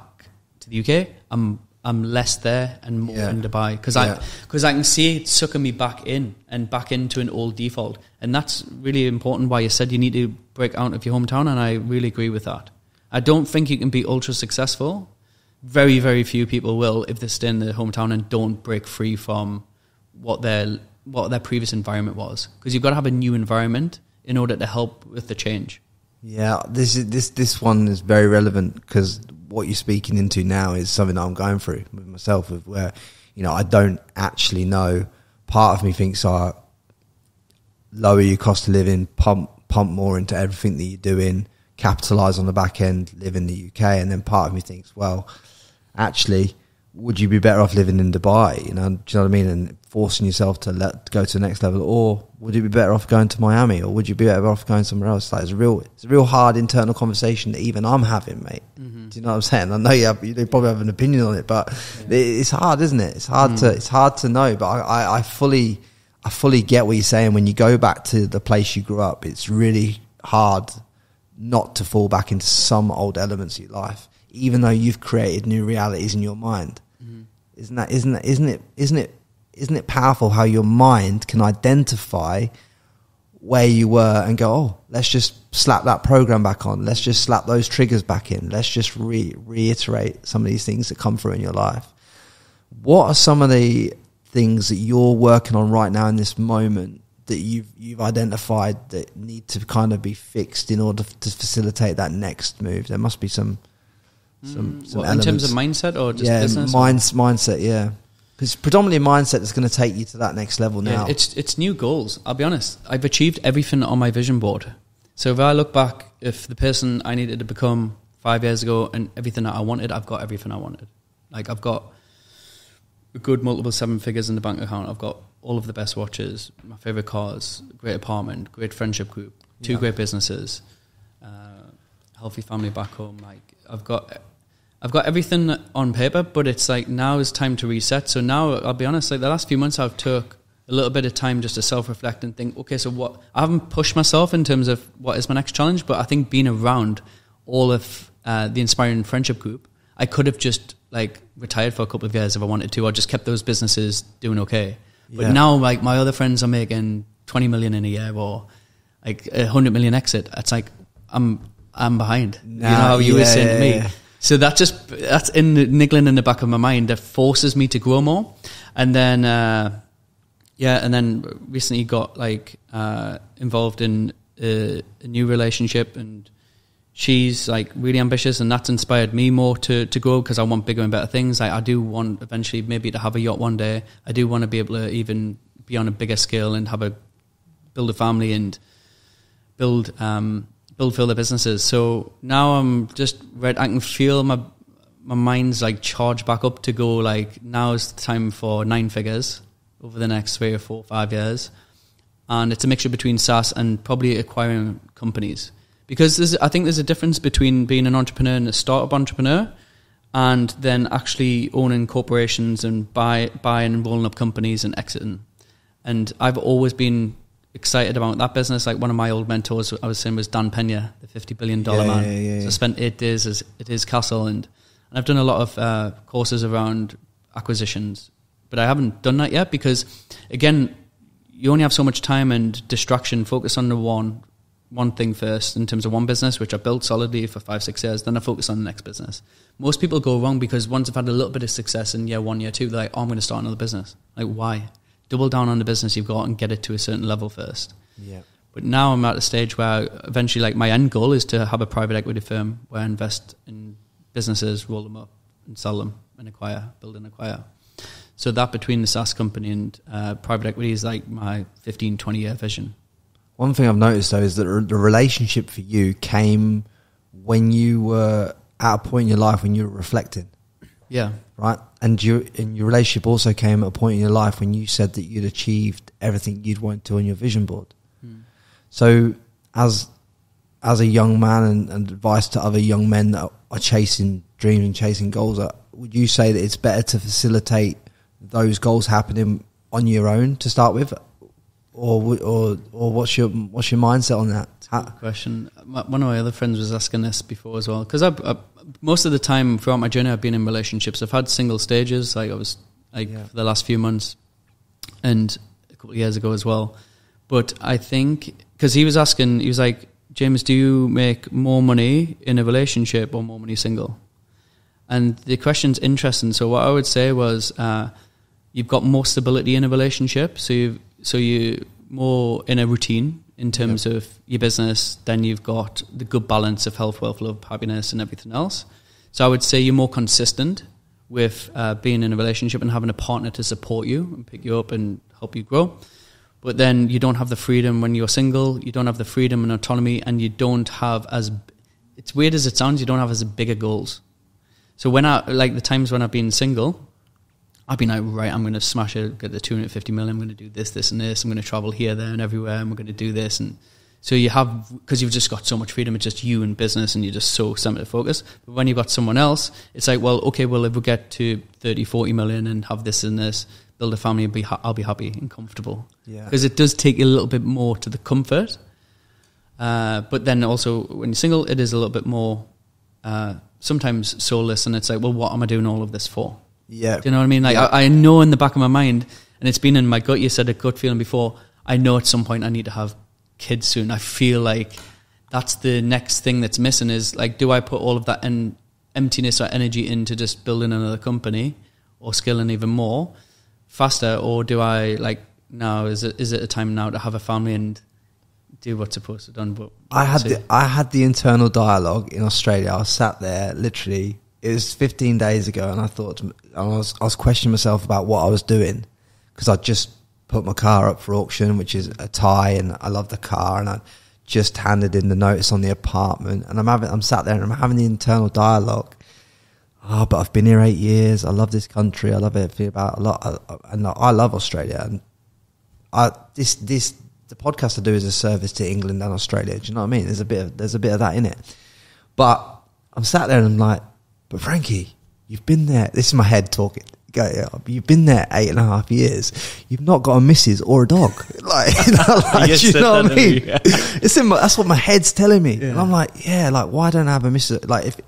to the U K, I'm I'm less there and more yeah. in Dubai, because yeah. I because I can see it sucking me back in and back into an old default, and that's really important. Why you said you need to break out of your hometown, and I really agree with that. I don't think you can be ultra successful. Very very few people will if they stay in their hometown and don't break free from what their what their previous environment was, because you've got to have a new environment in order to help with the change. Yeah, this is this this one is very relevant, because what you're speaking into now is something that I'm going through with myself, of where, you know, I don't actually know. Part of me thinks, oh, lower your cost of living, pump pump more into everything that you're doing, capitalise on the back end, live in the U K, and then part of me thinks, well, actually, would you be better off living in Dubai? You know, do you know what I mean? And forcing yourself to let go to the next level, or would you be better off going to Miami, or would you be better off going somewhere else? Like, it's a real, it's a real hard internal conversation that even I'm having, mate. Mm-hmm. Do you know what I'm saying? I know you, have, you probably have an opinion on it, but yeah. it's hard, isn't it? It's hard mm. to, it's hard to know. But I, I, I fully, I fully get what you're saying. When you go back to the place you grew up, it's really hard not to fall back into some old elements of your life, even though you've created new realities in your mind. Isn't that isn't that isn't it isn't it isn't it powerful how your mind can identify where you were and go, oh, let's just slap that program back on, let's just slap those triggers back in, let's just re reiterate some of these things that come through in your life. What are some of the things that you're working on right now in this moment that you've you've identified that need to kind of be fixed in order to facilitate that next move? There must be some Some, some well, in terms of mindset or just yeah, business? Mind, mindset, yeah. Because it's predominantly mindset that's going to take you to that next level now. Yeah, it's, it's new goals, I'll be honest. I've achieved everything on my vision board. So if I look back, if the person I needed to become five years ago and everything that I wanted, I've got everything I wanted. Like, I've got a good multiple seven figures in the bank account. I've got all of the best watches, my favourite cars, great apartment, great friendship group, two yeah. great businesses, uh, healthy family back home. Like, I've got... I've got everything on paper, but it's like now is time to reset. So now, I'll be honest, like the last few months I've took a little bit of time just to self-reflect and think, okay, so what, I haven't pushed myself in terms of what is my next challenge, but I think being around all of uh, the Inspiring Friendship Group, I could have just like retired for a couple of years if I wanted to, or just kept those businesses doing okay. But yeah. now like my other friends are making twenty million in a year or like a hundred million exit. It's like, I'm, I'm behind. Nah, you know how you yeah, were saying yeah, to me. Yeah. So that just, that's in the, niggling in the back of my mind that forces me to grow more. And then, uh, yeah. And then recently got like, uh, involved in a, a new relationship, and she's like really ambitious, and that's inspired me more to, to grow because I want bigger and better things. Like I do want eventually maybe to have a yacht one day. I do want to be able to even be on a bigger scale and have a, build a family and build, um, build further businesses. So now I'm just right. I can feel my, my mind's like charged back up to go like, now's the time for nine figures over the next three or four, five years. And it's a mixture between SaaS and probably acquiring companies. Because there's, I think there's a difference between being an entrepreneur and a startup entrepreneur, and then actually owning corporations and buy, buying and rolling up companies and exiting. And I've always been excited about that business. Like one of my old mentors, I was saying, was Dan Pena, the fifty billion dollar yeah, man. Yeah, yeah, yeah. So I spent eight days as, at his castle, and, and I've done a lot of uh, courses around acquisitions, but I haven't done that yet because, again, you only have so much time and distraction. Focus on the one. one thing first in terms of one business, which I built solidly for five, six years, then I focus on the next business. Most people go wrong because once I've had a little bit of success in year one, year two, they're like, oh, I'm going to start another business. Like, why? Double down on the business you've got and get it to a certain level first. Yeah. But now I'm at a stage where eventually, like, my end goal is to have a private equity firm where I invest in businesses, roll them up and sell them and acquire, build and acquire. So that between the SaaS company and uh, private equity is like my fifteen, twenty year vision. One thing I've noticed, though, is that the relationship for you came when you were at a point in your life when you were reflecting. Yeah. Right? And, you, and your relationship also came at a point in your life when you said that you'd achieved everything you'd wanted to on your vision board. Hmm. So as as a young man, and, and advice to other young men that are chasing dreams and chasing goals, would you say that it's better to facilitate those goals happening on your own to start with? Or or or what's your what's your mindset on that? Good question. One of my other friends was asking this before as well, because I, I most of the time throughout my journey I've been in relationships. I've had single stages, like I was like yeah. for the last few months and a couple of years ago as well. But I think because he was asking, he was like, James, do you make more money in a relationship or more money single? And the question's interesting. So what I would say was, uh, you've got more stability in a relationship, so you've So you're more in a routine in terms yep. of your business. Then you've got the good balance of health, wealth, love, happiness and everything else. So I would say you're more consistent with uh, being in a relationship and having a partner to support you and pick you up and help you grow. But then you don't have the freedom when you're single. You don't have the freedom and autonomy, and you don't have as, it's weird as it sounds, you don't have as bigger goals. So when I, like the times when I've been single, I've been like, right, I'm going to smash it, get the two hundred fifty million, I'm going to do this, this and this, I'm going to travel here, there and everywhere, and we're going to do this. And so you have, because you've just got so much freedom, it's just you and business, and you're just so centered focused. But when you've got someone else, it's like, well, okay, well, if we get to thirty, forty million and have this and this, build a family, and be ha I'll be happy and comfortable. Yeah. Because it does take you a little bit more to the comfort. Uh, but then also when you're single, it is a little bit more uh, sometimes soulless, and it's like, well, what am I doing all of this for? Yeah. Do you know what I mean? Like yeah. I, I know in the back of my mind, and it's been in my gut, you said a gut feeling before, I know at some point I need to have kids soon. I feel like that's the next thing that's missing is like, do I put all of that in, emptiness or energy into just building another company or scaling even more faster? Or do I like, no, is it, is it a time now to have a family and do what's supposed to be done? But I had, the, I had the internal dialogue in Australia. I was sat there literally... It was fifteen days ago, and I thought, and I was, I was questioning myself about what I was doing, because I just put my car up for auction, which is a tie, and I love the car, and I just handed in the notice on the apartment, and I'm having, I'm sat there and I'm having the internal dialogue. Oh, but I've been here eight years. I love this country. I love everything about a lot, and I love Australia. And I this this the podcast I do is a service to England and Australia. Do you know what I mean? There's a bit of there's a bit of that in it, but I'm sat there and I'm like, but Frankie, you've been there. This is my head talking. Go, you've been there eight and a half years. You've not got a missus or a dog. Like, you know, like, you do you know what I mean? Yeah. It's in my, that's what my head's telling me. Yeah. And I'm like, yeah, like, why don't I have a missus? Like, if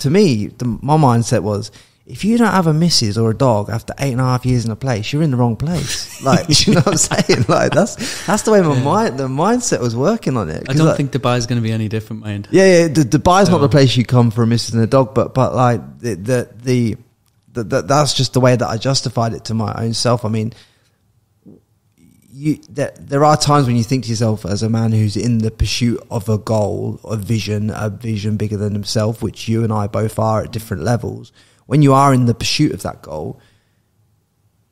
to me, the, my mindset was, if you don't have a missus or a dog after eight and a half years in a place, you're in the wrong place. Like, you know what I'm saying? Like, that's that's the way my yeah. mind, the mindset was working on it. I don't like, think Dubai's going to be any different, mind. Yeah, yeah, the, Dubai's so. Not the place you come for a missus and a dog, but but like the the, the That, that that's just the way that I justified it to my own self. I mean, you there, there are times when you think to yourself, as a man who's in the pursuit of a goal, a vision, a vision bigger than himself, which you and I both are at different levels. When you are in the pursuit of that goal,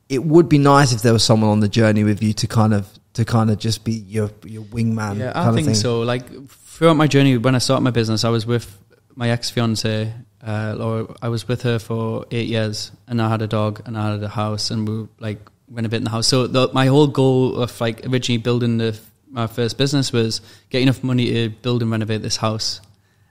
it would be nice if there was someone on the journey with you to kind of to kind of just be your your wingman. Yeah, I think so. Like throughout my journey, when I started my business, I was with my ex fiance. Uh, Laura, I was with her for eight years and I had a dog and I had a house and we like went a bit in the house. So the, my whole goal of like originally building the, my first business was get enough money to build and renovate this house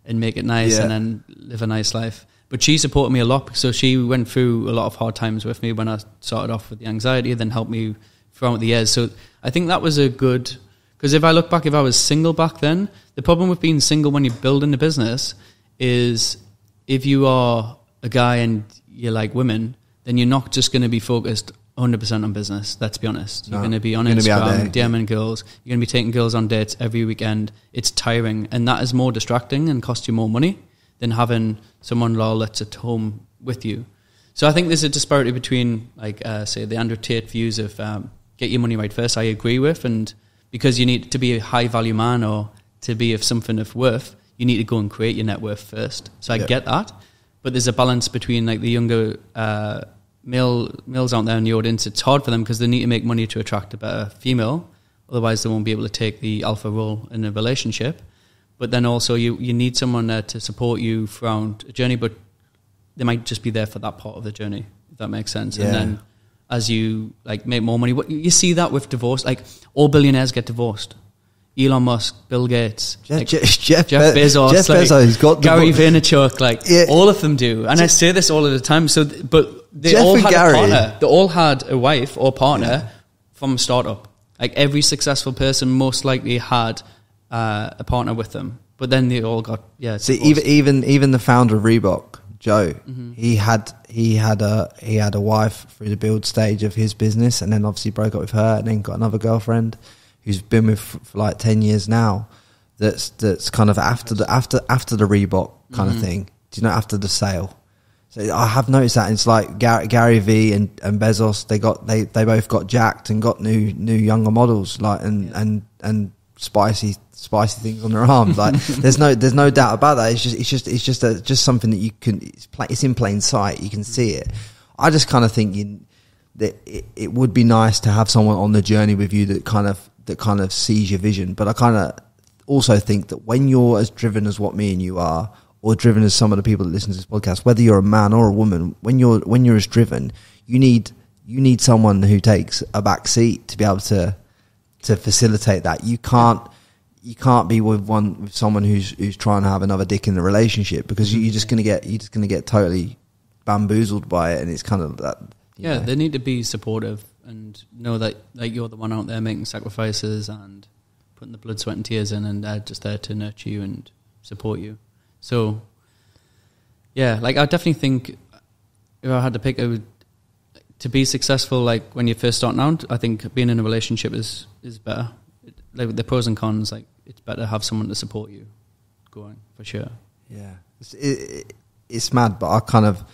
and make it nice yeah. and then live a nice life. But she supported me a lot. So she went through a lot of hard times with me when I started off with the anxiety, then helped me throughout the years. So I think that was a good, because if I look back, if I was single back then, the problem with being single when you're building a business is, if you are a guy and you like women, then you're not just going to be focused one hundred percent on business, let's be honest. You're no, going to be on Instagram, be DMing girls. You're going to be taking girls on dates every weekend. It's tiring, and that is more distracting and costs you more money than having someone lol that's at home with you. So I think there's a disparity between, like, uh, say, the Andrew Tate views of um, get your money right first, I agree with, and because you need to be a high-value man or to be of something of worth, you need to go and create your net worth first. So I yeah. get that. But there's a balance between like the younger uh, male males out there in the audience. It's hard for them because they need to make money to attract a better female. Otherwise, they won't be able to take the alpha role in a relationship. But then also you, you need someone there to support you throughout a journey, but they might just be there for that part of the journey, if that makes sense. Yeah. And then as you like make more money, what, you see that with divorce. Like all billionaires get divorced. Elon Musk, Bill Gates, Jeff, like, Jeff, Jeff, Jeff Bezos, Jeff like, Bezos got Gary Vaynerchuk, like yeah. all of them do. And Jeff, I say this all of the time. So, th but they Jeff all had Gary. a partner. They all had a wife or partner yeah. from startup. Like every successful person most likely had uh, a partner with them. But then they all got yeah. See, even even even the founder of Reebok, Joe, mm-hmm. he had he had a he had a wife through the build stage of his business, and then obviously broke up with her, and then got another girlfriend who's been with for like ten years now. That's that's kind of after the after after the Reebok kind mm-hmm. of thing. Do you know, after the sale? So I have noticed that, and it's like Gary, Gary V and, and Bezos. They got they they both got jacked and got new new younger models, like and yeah. and and spicy spicy things on their arms. Like there's no there's no doubt about that. It's just it's just it's just a, just something that you can it's, pla it's in plain sight. You can see it. I just kind of think you that it, it would be nice to have someone on the journey with you that kind of. that kind of sees your vision. But I kind of also think that when you're as driven as what me and you are, or driven as some of the people that listen to this podcast, whether you're a man or a woman, when you're when you're as driven, you need you need someone who takes a back seat to be able to to facilitate that. You can't you can't be with one with someone who's who's trying to have another dick in the relationship, because you're just gonna get you're just gonna get totally bamboozled by it, and it's kind of that. Yeah, know. They need to be supportive and know that like you're the one out there making sacrifices and putting the blood, sweat and tears in, and they're just there to nurture you and support you. So yeah, like I definitely think if I had to pick, it would, to be successful, like when you're first starting out, I think being in a relationship is, is better. It, like the pros and cons, like it's better to have someone to support you going, for sure. Yeah. It's, it, it's mad, but I kind of,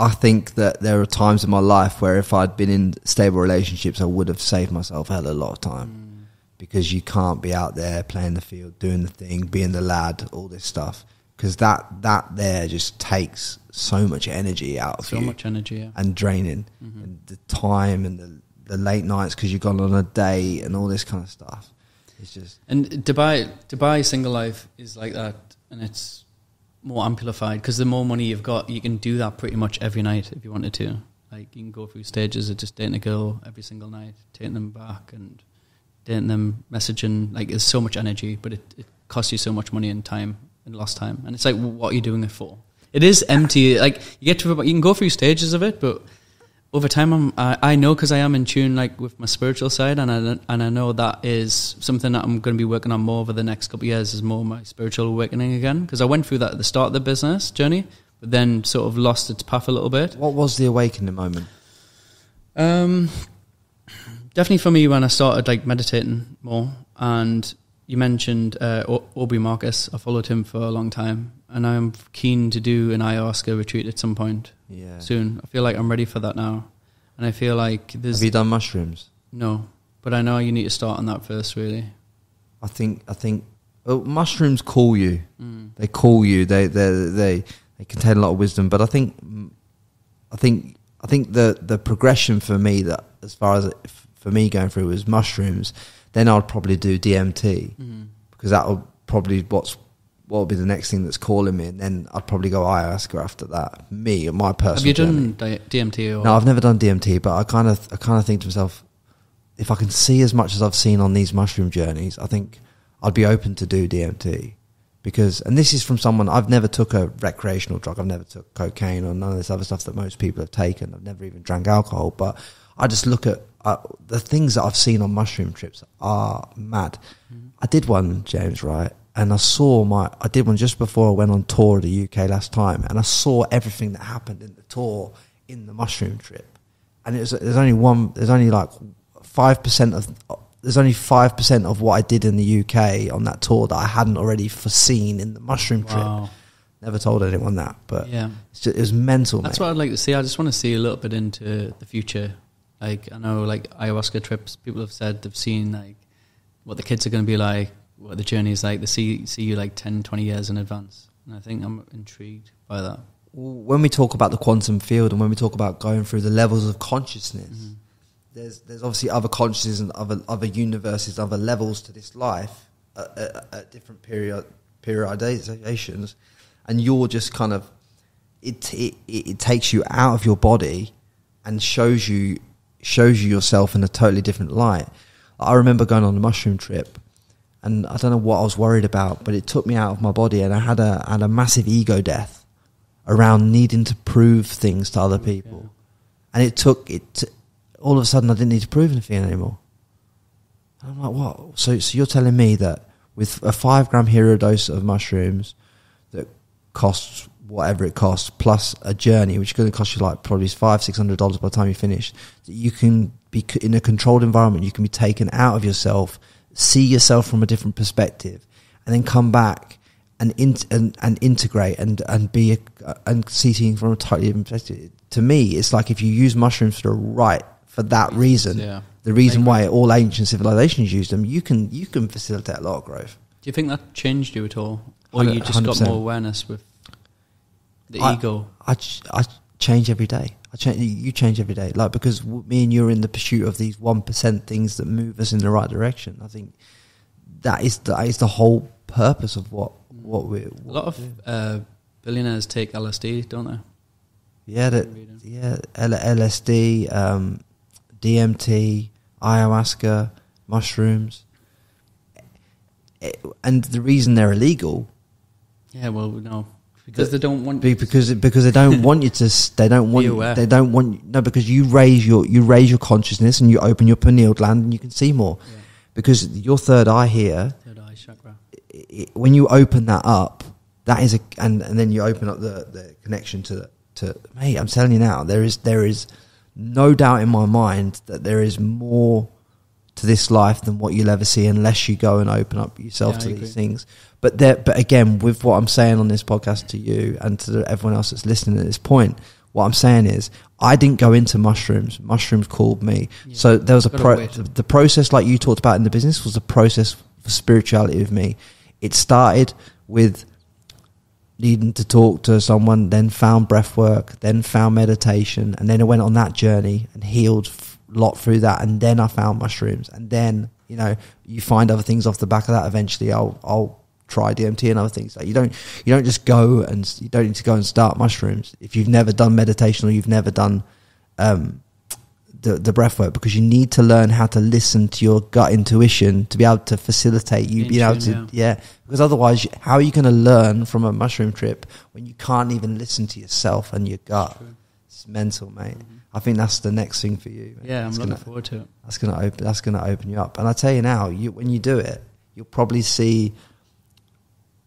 I think that there are times in my life where if I'd been in stable relationships, I would have saved myself a hell of a lot of time, mm. because you can't be out there playing the field, doing the thing, being the lad, all this stuff, because that that there just takes so much energy out of so you. So much energy, yeah. And draining, mm-hmm. and the time and the, the late nights because you've gone on a date and all this kind of stuff. It's just and Dubai Dubai single life is like that, and it's more amplified because the more money you've got, you can do that pretty much every night if you wanted to. Like you can go through stages of just dating a girl every single night, taking them back and dating them, messaging. Like there's so much energy, but it, it costs you so much money and time and lost time. And it's like, what are you doing it for? It is empty. Like you get to, you can go through stages of it, but over time, I'm, I, I know because I am in tune, like with my spiritual side, and I and I know that is something that I'm going to be working on more over the next couple of years. Is more my spiritual awakening again, because I went through that at the start of the business journey, but then sort of lost its path a little bit. What was the awakening moment? Um, definitely for me when I started like meditating more. And you mentioned uh, Obi Marcus. I followed him for a long time, and I'm keen to do an ayahuasca retreat at some point. Yeah, soon. I feel like I'm ready for that now, and I feel like there's. Have you done mushrooms? No, but I know you need to start on that first. Really, I think I think well, mushrooms call you. Mm. They call you. They they they they contain a lot of wisdom. But I think I think I think the the progression for me that as far as for me going through was mushrooms. Then I'd probably do D M T mm-hmm. because that'll probably what's what will be the next thing that's calling me, and then I'd probably go ayahuasca after that. Me, my personal. Have you done journey. D M T? Or no, I've never done D M T, but I kind of I kind of think to myself, if I can see as much as I've seen on these mushroom journeys, I think I'd be open to do D M T because, and this is from someone I've never took a recreational drug. I've never took cocaine or none of this other stuff that most people have taken. I've never even drank alcohol, but I just look at. Uh, the things that I've seen on mushroom trips are mad. Mm-hmm. I did one, James, right? And I saw my, I did one just before I went on tour of the U K last time, and I saw everything that happened in the tour in the mushroom trip. And it was, there's only one, there's only like five percent of, there's only five percent of what I did in the U K on that tour that I hadn't already foreseen in the mushroom wow. trip. Never told anyone that, but yeah. it's just, it was mental. That's mate. What I'd like to see. I just want to see a little bit into the future. Like, I know, like, ayahuasca trips, people have said they've seen, like, what the kids are going to be like, what the journey is like. They see, see you, like, ten, twenty years in advance. And I think I'm intrigued by that. When we talk about the quantum field and when we talk about going through the levels of consciousness, mm-hmm. there's there's obviously other consciousness and other, other universes, other levels to this life at, at, at different period periodizations. And you're just kind of... It, it, it takes you out of your body and shows you... shows you yourself in a totally different light. I remember going on a mushroom trip, and I don't know what I was worried about, but it took me out of my body, and I had a had a massive ego death around needing to prove things to other people. Yeah. And it took it to, all of a sudden I didn't need to prove anything anymore. And I'm like, what? So, so you're telling me that with a five gram hero dose of mushrooms that costs whatever it costs, plus a journey, which is going to cost you like probably five, six hundred dollars by the time you finish, that you can be in a controlled environment, you can be taken out of yourself, see yourself from a different perspective, and then come back and in, and, and integrate and and be a, and see things from a totally different perspective. To me, it's like if you use mushrooms for the right for that reason, yeah. the reason why all ancient civilizations used them, you can you can facilitate a lot of growth. Do you think that changed you at all, or you just got more awareness with? The I, ego. I, ch I change every day. I change. You change every day, like because me and you are in the pursuit of these one percent things that move us in the right direction. I think that is the, that is the whole purpose of what what we. What a lot of uh, billionaires take L S D, don't they? Yeah, that, yeah. L S D, um, D M T, ayahuasca, mushrooms, and the reason they're illegal. Yeah, well, no. Because they don't want because because they don't want you to they don't want you, they don't want no because you raise your you raise your consciousness and you open your pineal gland and you can see more yeah. because your third eye here third eye chakra it, it, when you open that up that is a and, and then you open up the, the connection to to mate I'm telling you now there is there is no doubt in my mind that there is more to this life than what you'll ever see unless you go and open up yourself yeah, to I these agree. things. But there, but again, with what I'm saying on this podcast to you and to everyone else that's listening at this point, what I'm saying is I didn't go into mushrooms. Mushrooms called me. Yeah, so there was a pro the, the process like you talked about in the business was a process for spirituality with me. It started with needing to talk to someone, then found breath work, then found meditation, and then I went on that journey and healed a lot through that. And then I found mushrooms. And then, you know, you find other things off the back of that. Eventually I'll, I'll, try D M T and other things. Like you don't, you don't just go and you don't need to go and start mushrooms if you've never done meditation or you've never done um, the, the breath work, because you need to learn how to listen to your gut intuition to be able to facilitate you being able to, yeah. yeah. Because otherwise, how are you going to learn from a mushroom trip when you can't even listen to yourself and your gut? True. It's mental, mate. Mm-hmm. I think that's the next thing for you. Mate. Yeah, I'm that's looking gonna, forward to it. That's going to open. That's going to open you up. And I tell you now, you, when you do it, you'll probably see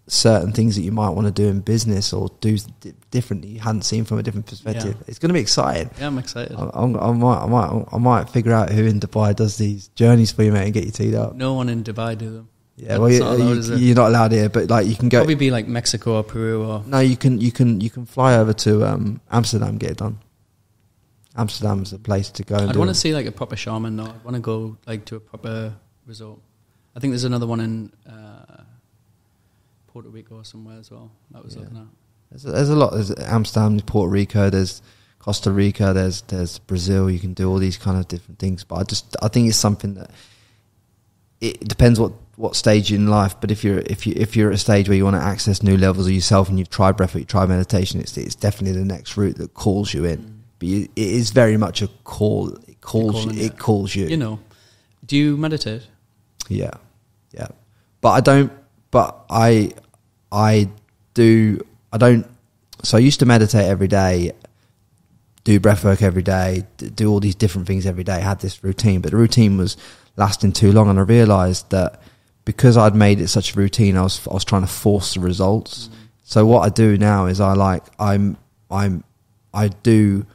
certain things that you might want to do in business or do differently you hadn't seen from a different perspective. Yeah. It's going to be exciting. Yeah, I'm excited. I, I'm, I might, I might, I might figure out who in Dubai does these journeys for you, mate, and get you teed up. No one in Dubai do them. Yeah, well, you, allowed, you, you're not allowed here, but like you can go. Probably be like Mexico or Peru or. No, you can, you can, you can fly over to um, Amsterdam, get it done. Amsterdam's a place to go. And I'd want to see like a proper shaman though. I'd want to go like to a proper resort. I think there's another one in uh, Puerto Rico or somewhere as well. That was yeah. looking at. There's a, there's a lot. There's Amsterdam, Puerto Rico. There's Costa Rica. There's there's Brazil. You can do all these kind of different things. But I just I think it's something that it depends what what stage in life. But if you're if you if you're at a stage where you want to access new levels of yourself and you've tried breathwork, you tried meditation, it's it's definitely the next route that calls you in. Mm. But it is very much a call. It calls you. It calls you. You know. Do you meditate? Yeah, yeah. But I don't. But I, I do. I don't. So I used to meditate every day, do breathwork every day, do all these different things every day. I had this routine, but the routine was lasting too long, and I realized that because I'd made it such a routine, I was I was trying to force the results. Mm. So what I do now is I like I'm I'm I do.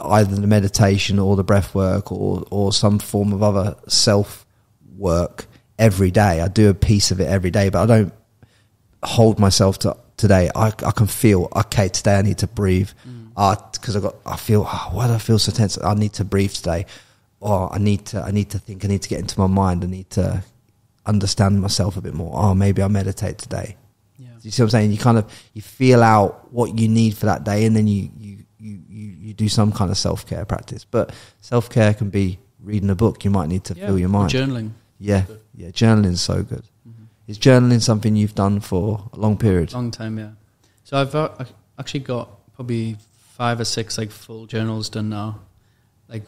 either the meditation or the breath work or or some form of other self work every day. I do a piece of it every day, but I don't hold myself to today. I, I can feel, okay, today I need to breathe because mm. uh, I got I feel oh, why do I feel so tense? I need to breathe today. Or oh, I need to I need to think. I need to get into my mind. I need to understand myself a bit more. Oh, maybe I meditate today. Yeah. You see what I'm saying? You kind of you feel out what you need for that day, and then you you. You, you, you do some kind of self-care practice. But self-care can be reading a book. You might need to yeah, fill your mind. Journaling. Yeah, yeah, journaling's so good. Mm-hmm. Is journaling something you've done for a long period? Long time, yeah. So I've uh, actually got probably five or six like full journals done now. Like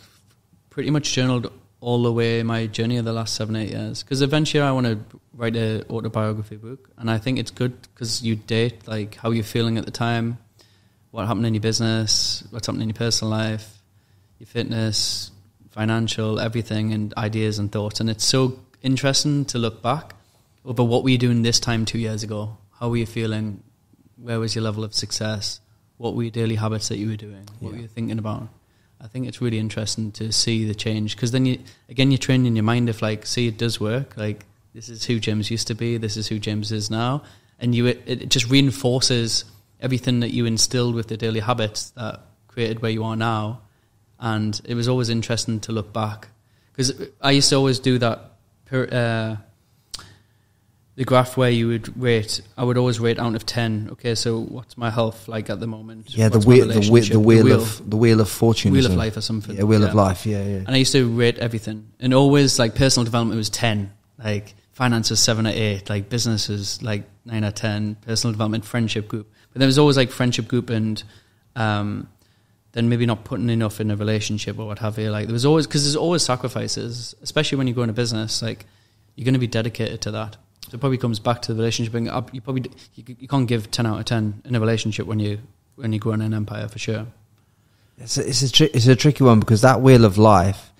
pretty much journaled all the way my journey of the last seven, eight years. Because eventually I want to write an autobiography book. And I think it's good because you date like how you're feeling at the time. What happened in your business, what's happened in your personal life, your fitness, financial, everything, and ideas and thoughts. And it's so interesting to look back over what were you doing this time two years ago? How were you feeling? Where was your level of success? What were your daily habits that you were doing? What yeah. were you thinking about? I think it's really interesting to see the change because then, you again, you're training your mind if, like, see, it does work. Like, this is who James used to be. This is who James is now. And you it, it just reinforces everything that you instilled with the daily habits that created where you are now. And it was always interesting to look back because I used to always do that uh, the graph where you would rate. I would always rate out of ten. Okay, so what's my health like at the moment? Yeah, the wheel, the wheel, the wheel of the wheel of fortune, wheel of life, or something. Yeah, wheel yeah. of life. Yeah, yeah. And I used to rate everything, and always like personal development was ten. Like finance was seven or eight. Like business was like nine or ten. Personal development, friendship group. But there was always like friendship group and um, then maybe not putting enough in a relationship or what have you. Like there was always, because there's always sacrifices, especially when you go into business, like you're going to be dedicated to that. So it probably comes back to the relationship. And you probably, you, you can't give ten out of ten in a relationship when, you, when you're growing an empire for sure. It's a, it's a, tri it's a tricky one because that wheel of life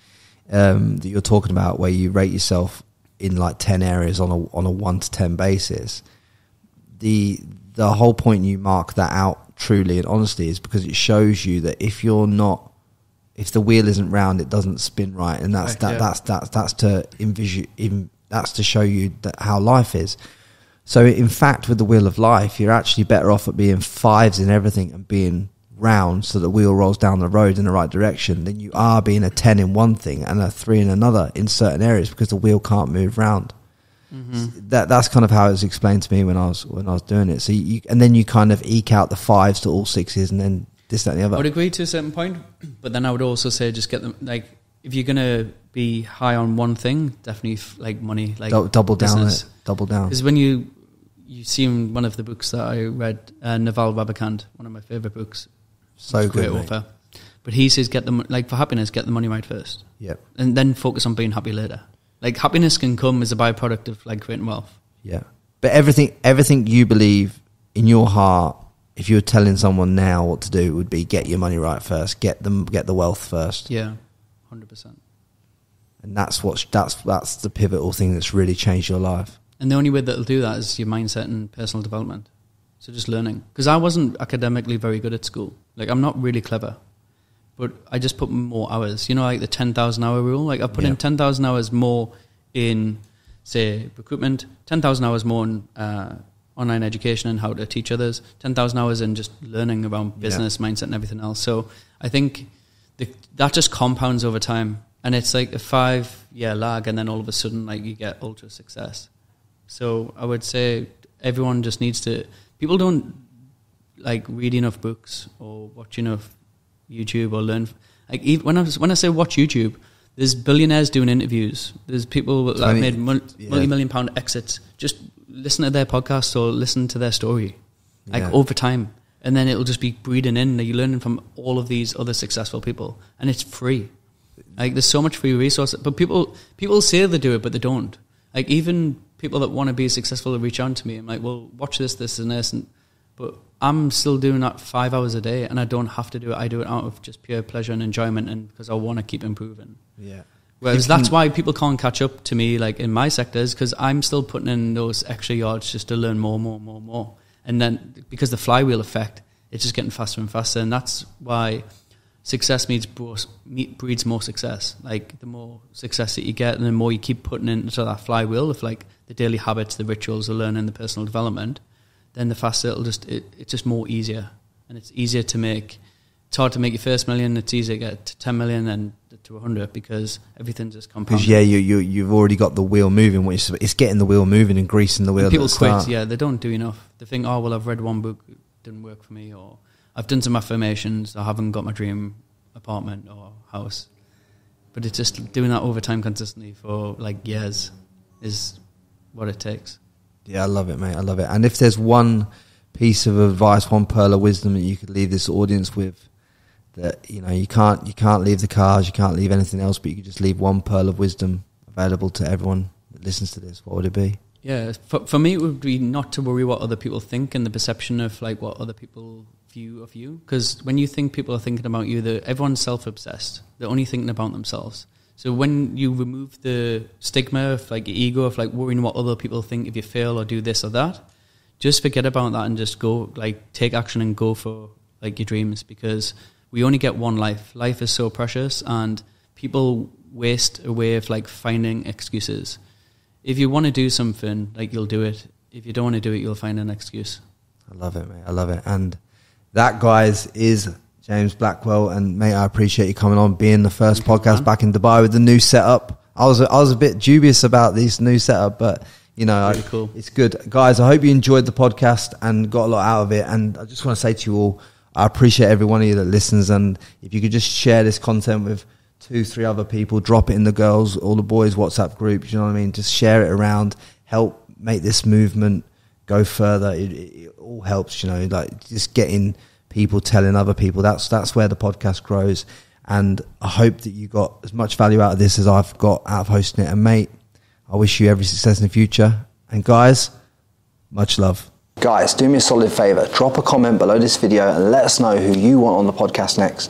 um, that you're talking about where you rate yourself in like ten areas on a, on a one to ten basis, the... the whole point you mark that out truly and honestly is because it shows you that if you're not, if the wheel isn't round, it doesn't spin right. And that's, right, that, yeah. that's, that's, that's to envision, that's to show you that how life is. So in fact, with the wheel of life, you're actually better off at being fives in everything and being round so the wheel rolls down the road in the right direction than you are being a ten in one thing and a three in another in certain areas because the wheel can't move round. Mm-hmm. That that's kind of how it was explained to me when I was when I was doing it. So you and then you kind of eke out the fives to all sixes, and then this, that, and the other. I would agree to a certain point, but then I would also say just get them. Like if you're gonna be high on one thing, definitely like money, like double, double down, it. double down. Because when you you see in one of the books that I read, uh, Naval Ravikant, one of my favorite books, so good, great author. But he says, get them, like, for happiness, get the money right first. Yeah. And then focus on being happy later. Like, happiness can come as a byproduct of, like, creating wealth. Yeah. But everything, everything you believe in your heart, if you were telling someone now what to do, it would be get your money right first, get them, get the wealth first. Yeah, one hundred percent. And that's what, that's, that's the pivotal thing that's really changed your life. And the only way that'll do that is your mindset and personal development. So just learning. Because I wasn't academically very good at school. Like, I'm not really clever. But I just put more hours. You know, like the ten thousand hour rule? Like, I put yeah. in ten thousand hours more in, say, recruitment, ten thousand hours more in uh, online education and how to teach others, ten thousand hours in just learning around business, yeah. mindset and everything else. So I think the, that just compounds over time. And it's like a five-year lag, and then all of a sudden, like, you get ultra success. So I would say everyone just needs to... People don't, like, read enough books or watch enough YouTube or learn. Like, even when I was, when I say watch YouTube, there's billionaires doing interviews. There's people that like, made multi-million yeah. pound exits. Just listen to their podcast or listen to their story, like yeah. over time, and then it'll just be breeding in that you're learning from all of these other successful people, and it's free. Like, there's so much free resource, but people people say they do it, but they don't. Like, even people that want to be successful that reach out to me, I'm like, well, watch this, this, and this, and but. I'm still doing that five hours a day, and I don't have to do it. I do it out of just pure pleasure and enjoyment, and because I want to keep improving. Yeah. Whereas can, that's why people can't catch up to me, like, in my sectors, because I'm still putting in those extra yards just to learn more, more, more, more. And then because the flywheel effect, it's just getting faster and faster, and that's why success means breeds more success. Like, the more success that you get, and the more you keep putting into that flywheel of, like, the daily habits, the rituals, the learning, the personal development, then the faster it'll just, it, it's just more easier. And it's easier to make, it's hard to make your first million, it's easier to get to ten million and to one hundred, because everything's just compounded. Yeah, you, you, you've already got the wheel moving. Which, it's getting the wheel moving and greasing the wheel. And people quit, yeah, they don't do enough. They think, oh, well, I've read one book, it didn't work for me, or I've done some affirmations, I haven't got my dream apartment or house. But it's just doing that over time consistently for, like, years is what it takes. Yeah, I love it, mate. I love it. And if there's one piece of advice, one pearl of wisdom that you could leave this audience with, that, you know, you can't you can't leave the cars, you can't leave anything else, but you could just leave one pearl of wisdom available to everyone that listens to this, what would it be? Yeah, for, for me, it would be not to worry what other people think and the perception of, like, what other people view of you. Because when you think people are thinking about you, everyone's self-obsessed. They're only thinking about themselves. So when you remove the stigma of, like, your ego, of, like, worrying what other people think if you fail or do this or that, just forget about that and just go, like, take action and go for, like, your dreams, because we only get one life. Life is so precious, and people waste a way of, like, finding excuses. If you want to do something, like, you'll do it. If you don't want to do it, you'll find an excuse. I love it, mate. I love it. And that, guys, is... James Blackwell, and mate, I appreciate you coming on, being the first podcast back in Dubai with the new setup. I was I was a bit dubious about this new setup, but you know, I, cool. It's good, guys. I hope you enjoyed the podcast and got a lot out of it. And I just want to say to you all, I appreciate every one of you that listens. And if you could just share this content with two, three other people, drop it in the girls, all the boys WhatsApp groups. You know what I mean? Just share it around. Help make this movement go further. It, it, it all helps. You know, like just getting. People telling other people, that's that's where the podcast grows. And I hope that you got as much value out of this as I've got out of hosting it. And mate, I wish you every success in the future. And guys, much love. Guys, do me a solid favor, drop a comment below this video and let us know who you want on the podcast next.